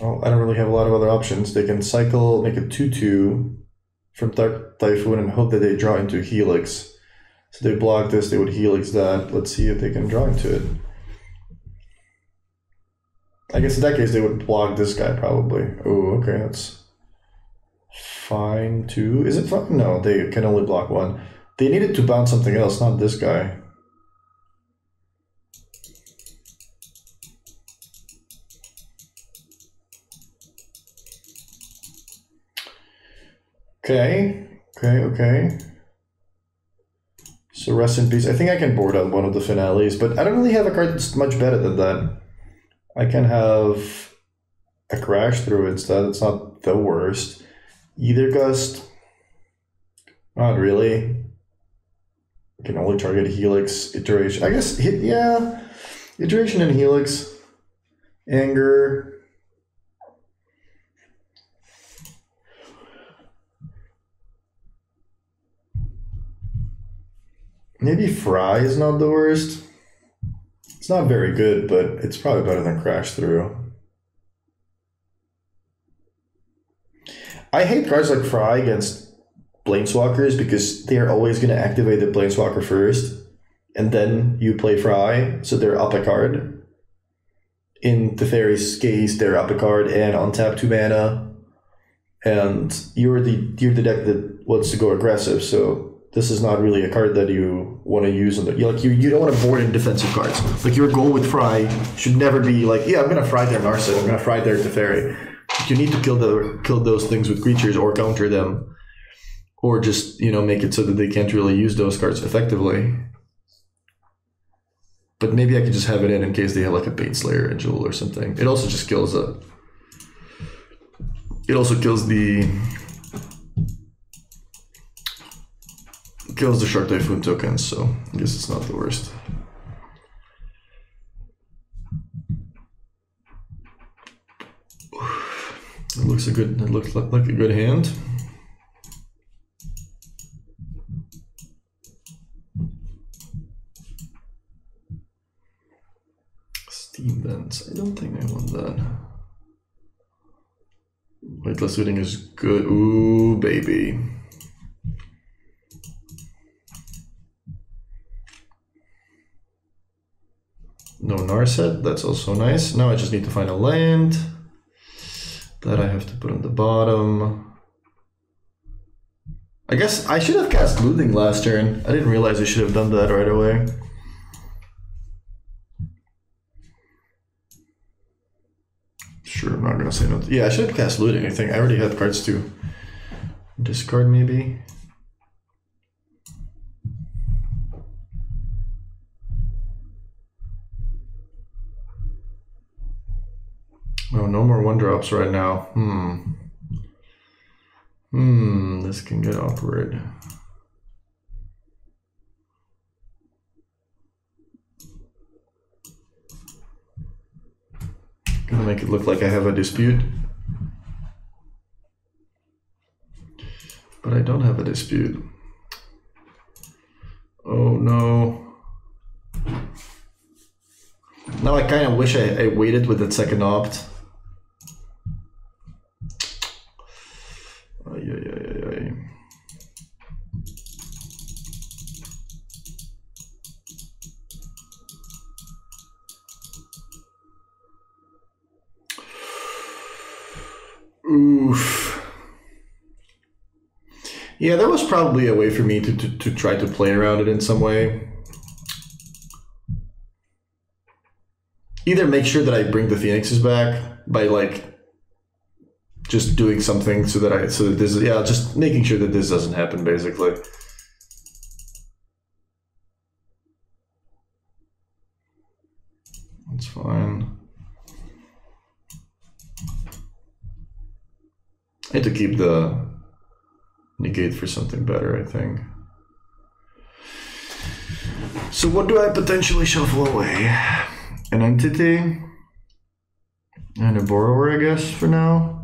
Well, I don't really have a lot of other options. They can cycle, make a two two from Shark Typhoon and hope that they draw into Helix. So they block this, they would Helix that. Let's see if they can draw into it. I guess in that case, they would block this guy probably. Oh, okay, that's fine too. Is it fine? No, they can only block one. They needed to bounce something else, not this guy. Okay, okay, okay. So Rest in Peace. I think I can board out one of the finales, but I don't really have a card that's much better than that. I can have a Crash Through instead. It's not the worst. Either Gust. Not really. I can only target Helix, Iteration. I guess, yeah. Iteration and Helix. Anger. Maybe Fry is not the worst. It's not very good, but it's probably better than Crash Through. I hate cards like Fry against Planeswalkers because they're always going to activate the Planeswalker first, and then you play Fry, so they're up a card. In Teferi's case, they're up a card and on tap two mana, and you're the, you're the deck that wants to go aggressive, so... This is not really a card that you want to use on the, you like you, you don't want to board in defensive cards. Like your goal with Fry should never be like, yeah, I'm gonna Fry their Narset, I'm gonna Fry their Teferi. You need to kill the kill those things with creatures or counter them. Or just, you know, make it so that they can't really use those cards effectively. But maybe I could just have it in in case they have like a Baneslayer and Jewel or something. It also just kills a It also kills the Kills the Shark Typhoon tokens, so I guess it's not the worst. It looks a good. It looks like a good hand. Steam Vents. I don't think I want that. Faithless Looting is good. Ooh, baby. No Narset, that's also nice. Now I just need to find a land that I have to put on the bottom. I guess I should have cast Looting last turn. I didn't realize I should have done that right away. Sure, I'm not gonna say nothing. Yeah, I should have cast Looting, I think. I already had cards to discard maybe. Oh, no more one drops right now. Hmm. Hmm, this can get awkward. Gonna make it look like I have a dispute. But I don't have a dispute. Oh no. Now I kind of wish I, I waited with that second opt. Oof. Yeah, there was probably a way for me to, to, to try to play around it in some way. Either make sure that I bring the Phoenixes back by like just doing something so that I so that this yeah just making sure that this doesn't happen basically. That's fine. I had to keep the negate for something better, I think. So what do I potentially shuffle away? An entity and a borrower, I guess, for now.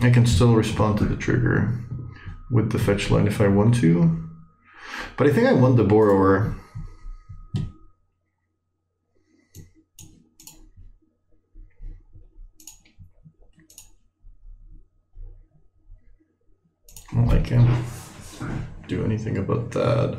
I can still respond to the trigger with the fetch line if I want to, but I think I want the borrower. can do anything about that.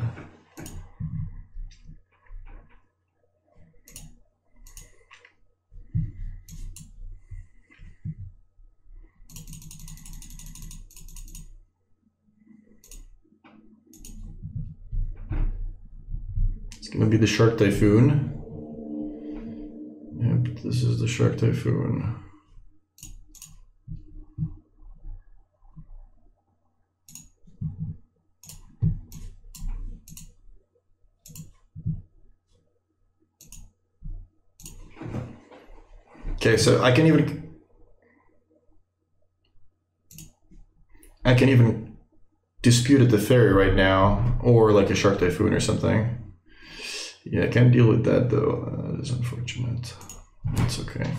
It's gonna be the Shark Typhoon. Yep, this is the Shark Typhoon. Okay, so I can even I can even dispute at the ferry right now, or like a Shark Typhoon or something. Yeah, I can't deal with that though. Uh, that is unfortunate. It's okay.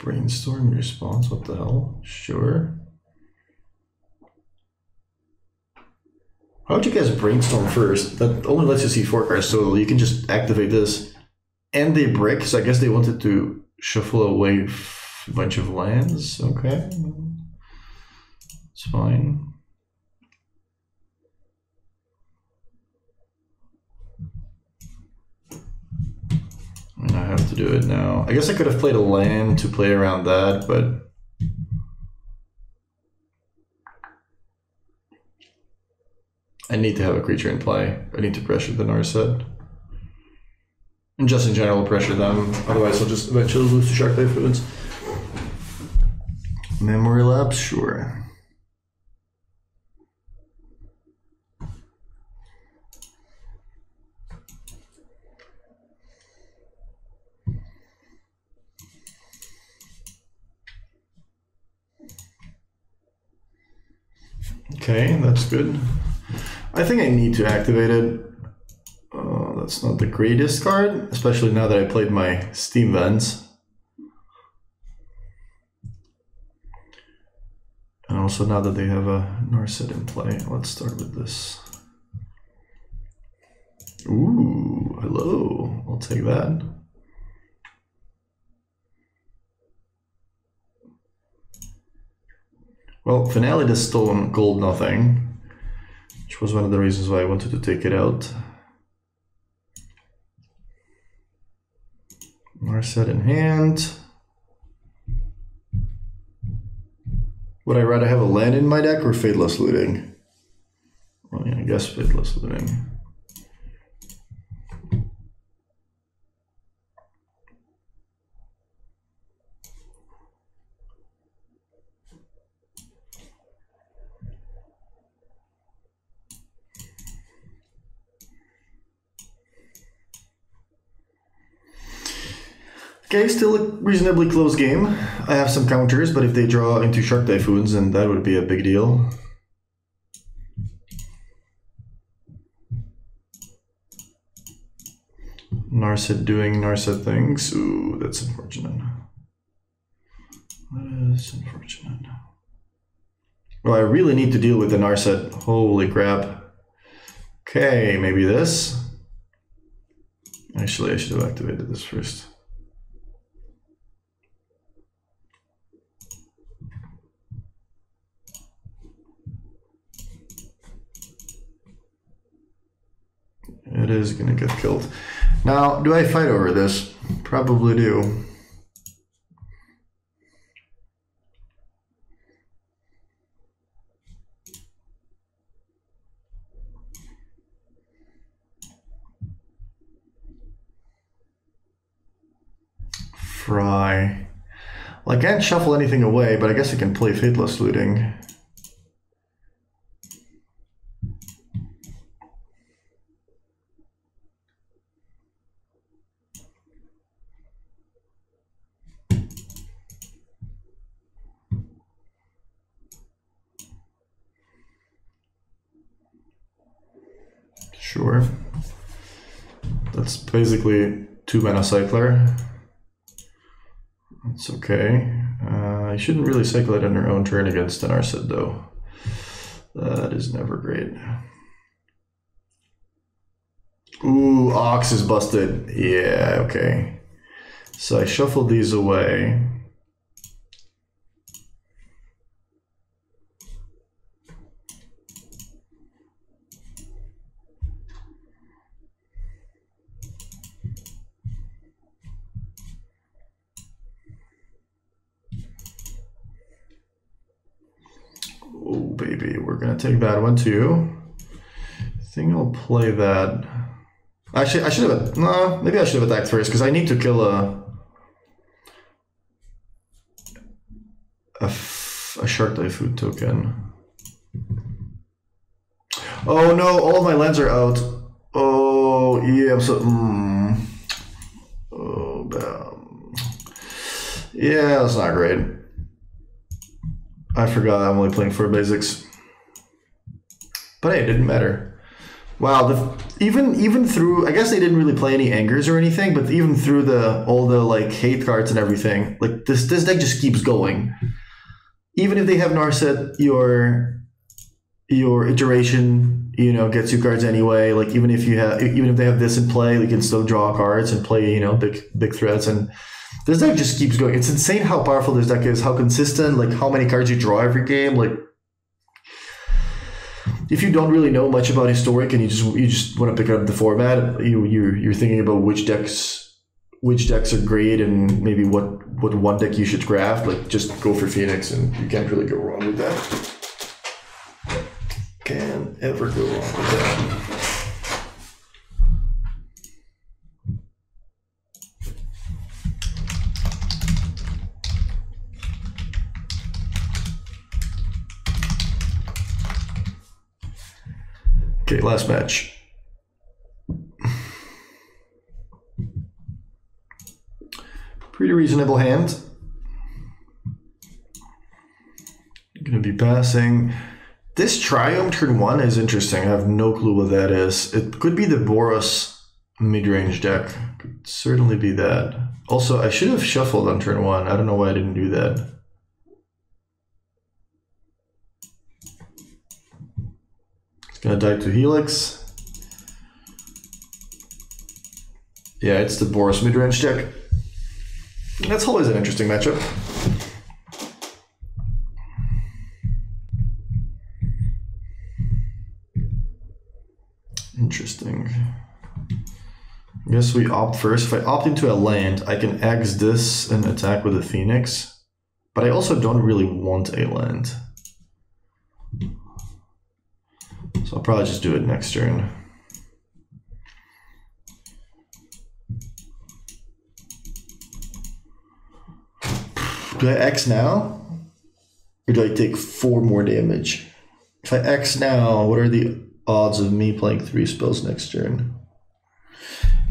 Brainstorm response, what the hell? Sure. How'd you guys brainstorm first? That only lets you see four cards total. You can just activate this. And they brick, so I guess they wanted to shuffle away a bunch of lands. Okay. It's fine. I have to do it now. I guess I could have played a land to play around that, but I need to have a creature in play. I need to pressure the Narset. And just in general pressure them. Otherwise I'll just eventually lose to Shark Typhoons. Memory Lapse, sure. Okay, that's good. I think I need to activate it. Uh, that's not the greatest card, especially now that I played my Steam Vents. And also now that they have a Narset in play, let's start with this. Ooh, hello, I'll take that. Well, Finale just stole gold nothing, which was one of the reasons why I wanted to take it out. Narset in hand. Would I rather have a land in my deck or Faithless Looting? Well, yeah, I guess Faithless Looting. Okay, still a reasonably close game. I have some counters, but if they draw into Shark Typhoons, then that would be a big deal. Narset doing Narset things. Ooh, that's unfortunate. That is unfortunate. Well, I really need to deal with the Narset. Holy crap. Okay, maybe this. Actually, I should have activated this first. It is gonna get killed. Now, do I fight over this? Probably do. Fry. Well, I can't shuffle anything away, but I guess I can play Faithless Looting. Sure. That's basically two mana cycler. It's okay. Uh, you shouldn't really cycle it on your own turn against an Narset though. That is never great. Ooh, Ox is busted. Yeah, okay. So I shuffled these away. Oh, baby, we're gonna take that one too. I think I'll play that. Actually, I should have. Nah, maybe I should have attacked first because I need to kill a a, a Shark Typhoon token. Oh no! All of my lands are out. Oh yeah, I'm so. Mm, oh damn. Yeah, that's not great. I forgot I'm only playing four basics, but hey, it didn't matter. Wow, the, even even through, I guess they didn't really play any angers or anything, but even through the all the like hate cards and everything, like this this deck just keeps going. Even if they have Narset, your your iteration, you know, gets you cards anyway. Like even if you have, even if they have this in play, they can still draw cards and play, you know, big big threats and. This deck just keeps going. It's insane how powerful this deck is, how consistent, like how many cards you draw every game. Like, if you don't really know much about Historic and you just you just want to pick up the format, you you you're thinking about which decks which decks are great and maybe what what one deck you should draft. Like, just go for Phoenix, and you can't really go wrong with that. Can't ever go wrong with that. Okay, last match. Pretty reasonable hand. I'm gonna be passing. This Triome turn one is interesting. I have no clue what that is. It could be the Boros mid-range deck. Could certainly be that. Also, I should have shuffled on turn one. I don't know why I didn't do that. Gonna die to Helix. Yeah, it's the Boros midrange deck. That's always an interesting matchup. Interesting. I guess we opt first. If I opt into a land, I can X this and attack with a Phoenix. But I also don't really want a land. So I'll probably just do it next turn. Do I X now? Or do I take four more damage? If I X now, what are the odds of me playing three spells next turn?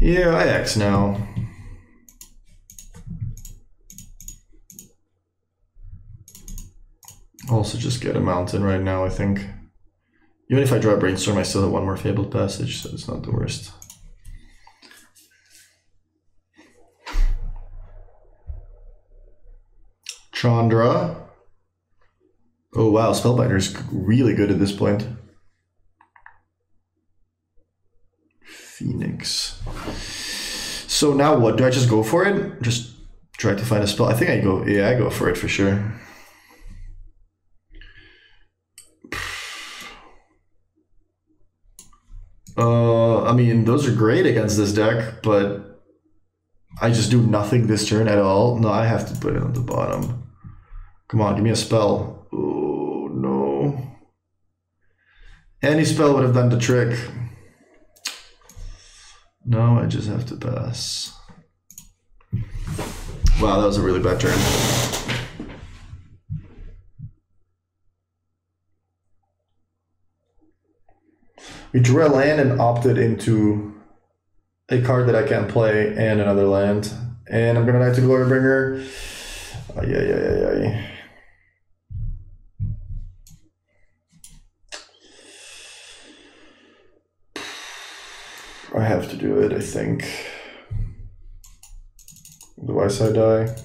Yeah, I X now. Also just get a mountain right now, I think. Even if I draw a Brainstorm, I still have one more Fabled Passage, so it's not the worst. Chandra. Oh wow, Spellbinder's really good at this point. Phoenix. So now what? Do I just go for it? Just try to find a spell? I think I go, yeah, I go for it for sure. Uh, I mean, those are great against this deck, but I just do nothing this turn at all. No, I have to put it on the bottom. Come on, give me a spell. Oh, no. Any spell would have done the trick. No, I just have to pass. Wow, that was a really bad turn. We drew a land and opted into a card that I can't play and another land. And I'm gonna die to Glorybringer. Ay, ay, ay, ay, ay. I have to do it, I think. Otherwise I die.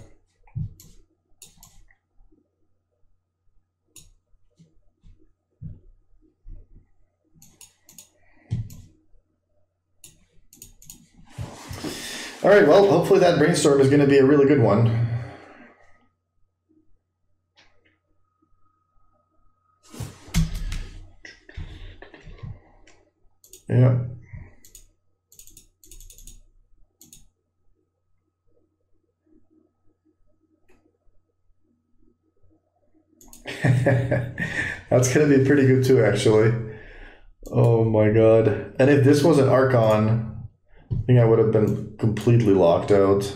All right, well, hopefully that brainstorm is going to be a really good one. Yeah. That's going to be pretty good too, actually. Oh my god. And if this was an Archon, I think I would have been completely locked out.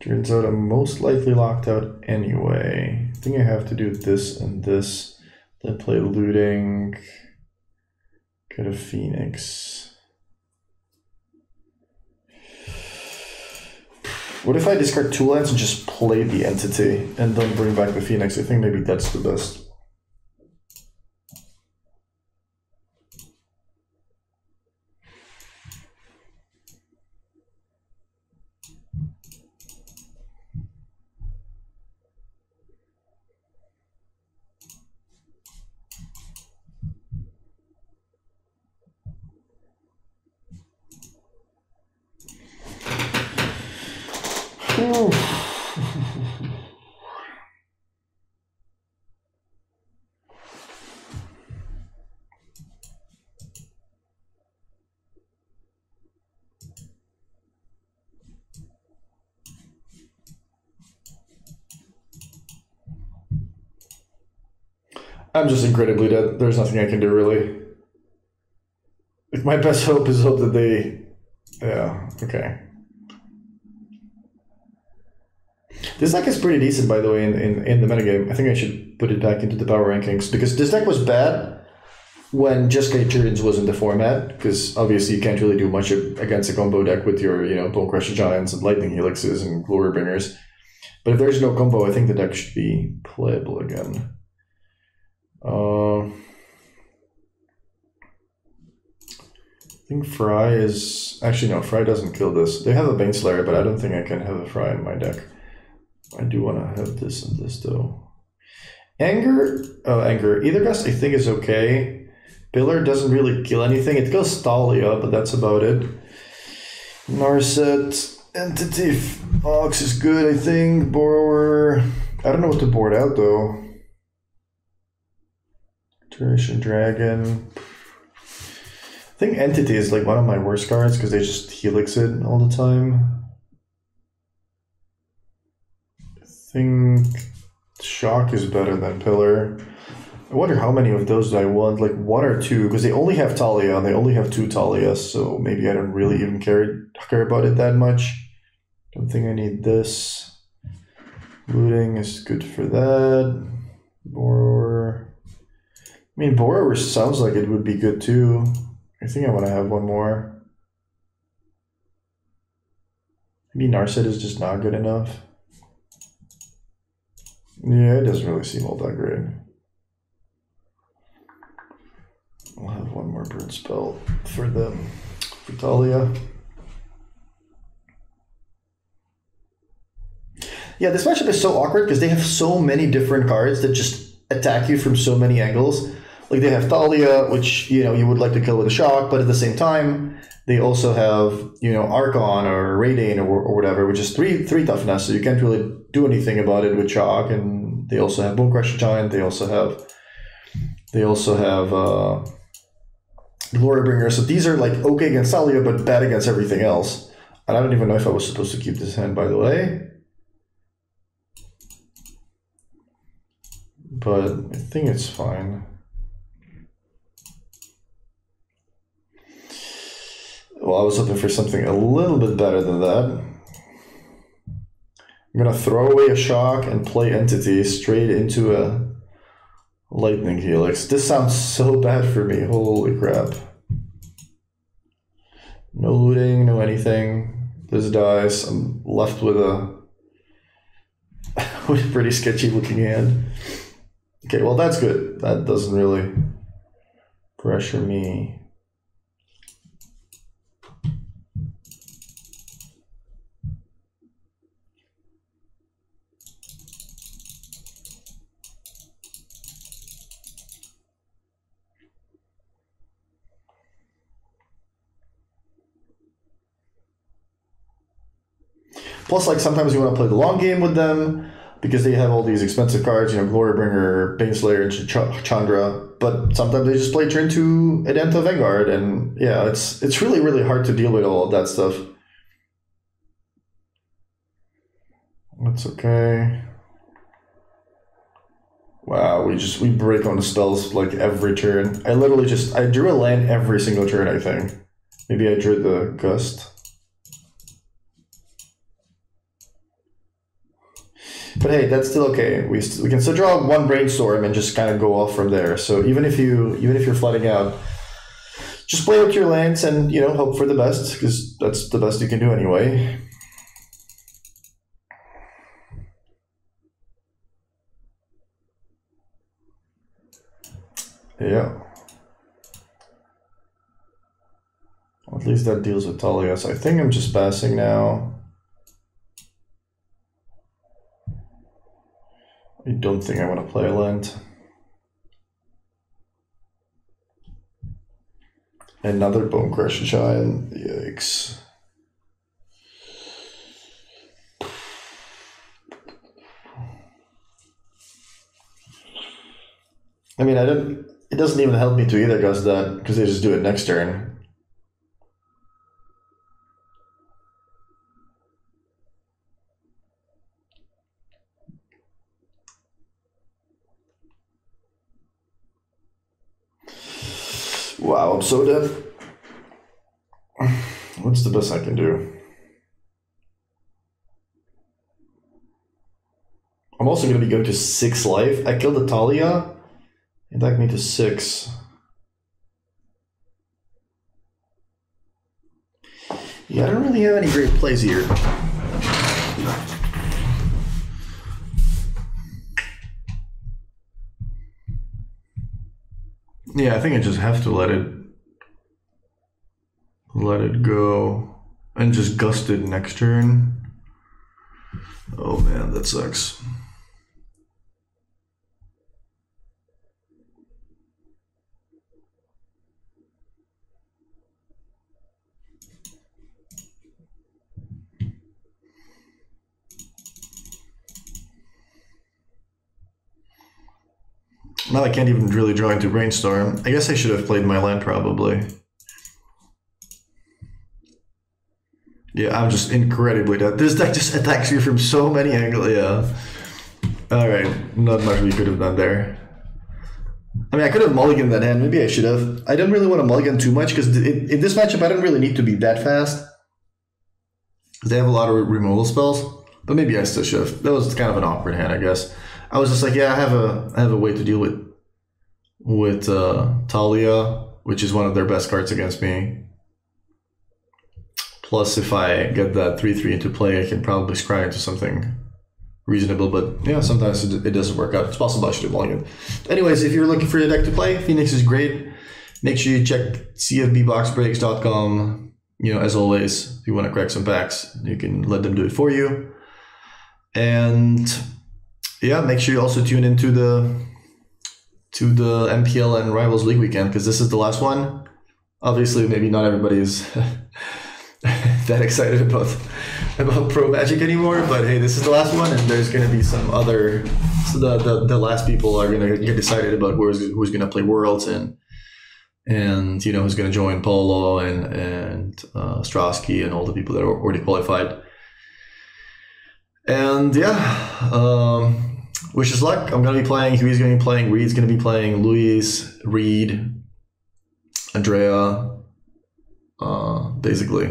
Turns out I'm most likely locked out anyway. I think I have to do this and this, then play looting, get a Phoenix. What if I discard two lands and just play the entity and then bring back the Phoenix? I think maybe that's the best. I'm just incredibly dead. There's nothing I can do, really. Like, my best hope is hope that they... Yeah, okay. This deck is pretty decent, by the way, in, in, in the metagame. I think I should put it back into the power rankings, because this deck was bad when Jeskai Turns was in the format, because obviously you can't really do much against a combo deck with your, you know, Bone Crusher Giants and Lightning Helixes and Glorybringers. But if there's no combo, I think the deck should be playable again. Uh, I think Fry is... Actually, no, Fry doesn't kill this. They have a Baneslayer, but I don't think I can have a Fry in my deck. I do want to have this and this, though. Anger... Oh, Anger. Either Gust, I think, is okay. Pillar doesn't really kill anything. It kills Thalia, but that's about it. Narset. Entity. Ox is good, I think. Borrower. I don't know what to board out, though. Sprite Dragon. I think Entity is like one of my worst cards because they just Helix it all the time. I think Shock is better than Pillar. I wonder how many of those do I want, like one or two, because they only have Thalia and they only have two Thalias, so maybe I don't really even care, care about it that much. Don't think I need this. Looting is good for that. Borrower. I mean, Borrower sounds like it would be good too. I think I want to have one more. Maybe Narset is just not good enough. Yeah, it doesn't really seem all that great. I'll have one more bird spell for them, for Thalia. Yeah, this matchup is so awkward because they have so many different cards that just attack you from so many angles. Like they have Thalia, which, you know, you would like to kill with a shock, but at the same time, they also have, you know, Archon or Raiden or, or whatever, which is three three toughness, so you can't really do anything about it with shock. And they also have Bone Crusher Giant. They also have they also have uh, Glorybringer. So these are like okay against Thalia, but bad against everything else. And I don't even know if I was supposed to keep this hand, by the way. But I think it's fine. Well, I was hoping for something a little bit better than that. I'm gonna throw away a shock and play Entity straight into a Lightning Helix. This sounds so bad for me, holy crap. No looting, no anything. This dies, I'm left with a, with a pretty sketchy looking hand. Okay, well that's good. That doesn't really pressure me. Plus, like, sometimes you want to play the long game with them because they have all these expensive cards, you know, Glorybringer, Baneslayer, Ch Chandra. But sometimes they just play turn two Edenta Vanguard, and yeah, it's it's really really hard to deal with all of that stuff. That's okay. Wow, we just we break on the spells like every turn. I literally just I drew a land every single turn, I think. Maybe I drew the Gust. But hey, that's still okay. We we can still draw one Brainstorm and just kind of go off from there. So even if you even if you're flooding out, just play with your lands and, you know, hope for the best, because that's the best you can do anyway. Yeah. At least that deals with Thalia. So I think I'm just passing now. I don't think I want to play a land. Another Bone Crusher Giant. Yikes. I mean, I don't. It doesn't even help me to either, because that because they just do it next turn. Wow, I'm so dead. What's the best I can do? I'm also going to be going to six life. I killed the Thalia. It backed me to six. Yeah, I don't really have any great plays here. Yeah, I think I just have to let it let it go and just gust it next turn. Oh man, that sucks. Now I can't even really draw into Brainstorm. I guess I should have played my land probably. Yeah, I'm just incredibly dead. This deck just attacks you from so many angles. Yeah. Alright, not much we could have done there. I mean, I could have mulliganed that hand. Maybe I should have. I don't really want to mulligan too much because in this matchup I don't really need to be that fast. They have a lot of removal spells. But maybe I still should have. That was kind of an awkward hand, I guess. I was just like, yeah, I have a I have a way to deal with with uh, Thalia, which is one of their best cards against me. Plus, if I get that three three into play, I can probably scry into something reasonable. But yeah, sometimes it, it doesn't work out. It's possible I should have mulliganed. Anyways, if you're looking for your deck to play, Phoenix is great. Make sure you check C F B box breaks dot com. You know, as always, if you want to crack some packs, you can let them do it for you. And yeah, make sure you also tune into the to the M P L and Rivals League weekend, because this is the last one. Obviously, maybe not everybody is that excited about about Pro Magic anymore, but hey, this is the last one, and there's going to be some other. So the, the the last people are going to get excited about who's who's going to play Worlds and and you know who's going to join Polo and and uh, Strosky and all the people that are already qualified. And yeah, um, wish us luck. I'm going to be playing, Huey's going to be playing, Reed's going to be playing, Luis, Reed, Andrea, uh, basically.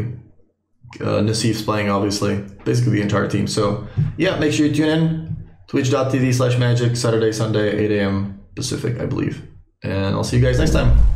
Uh, Nasif's playing, obviously. Basically the entire team. So yeah, make sure you tune in. Twitch dot T V slash magic, Saturday, Sunday, eight A M Pacific, I believe. And I'll see you guys next time.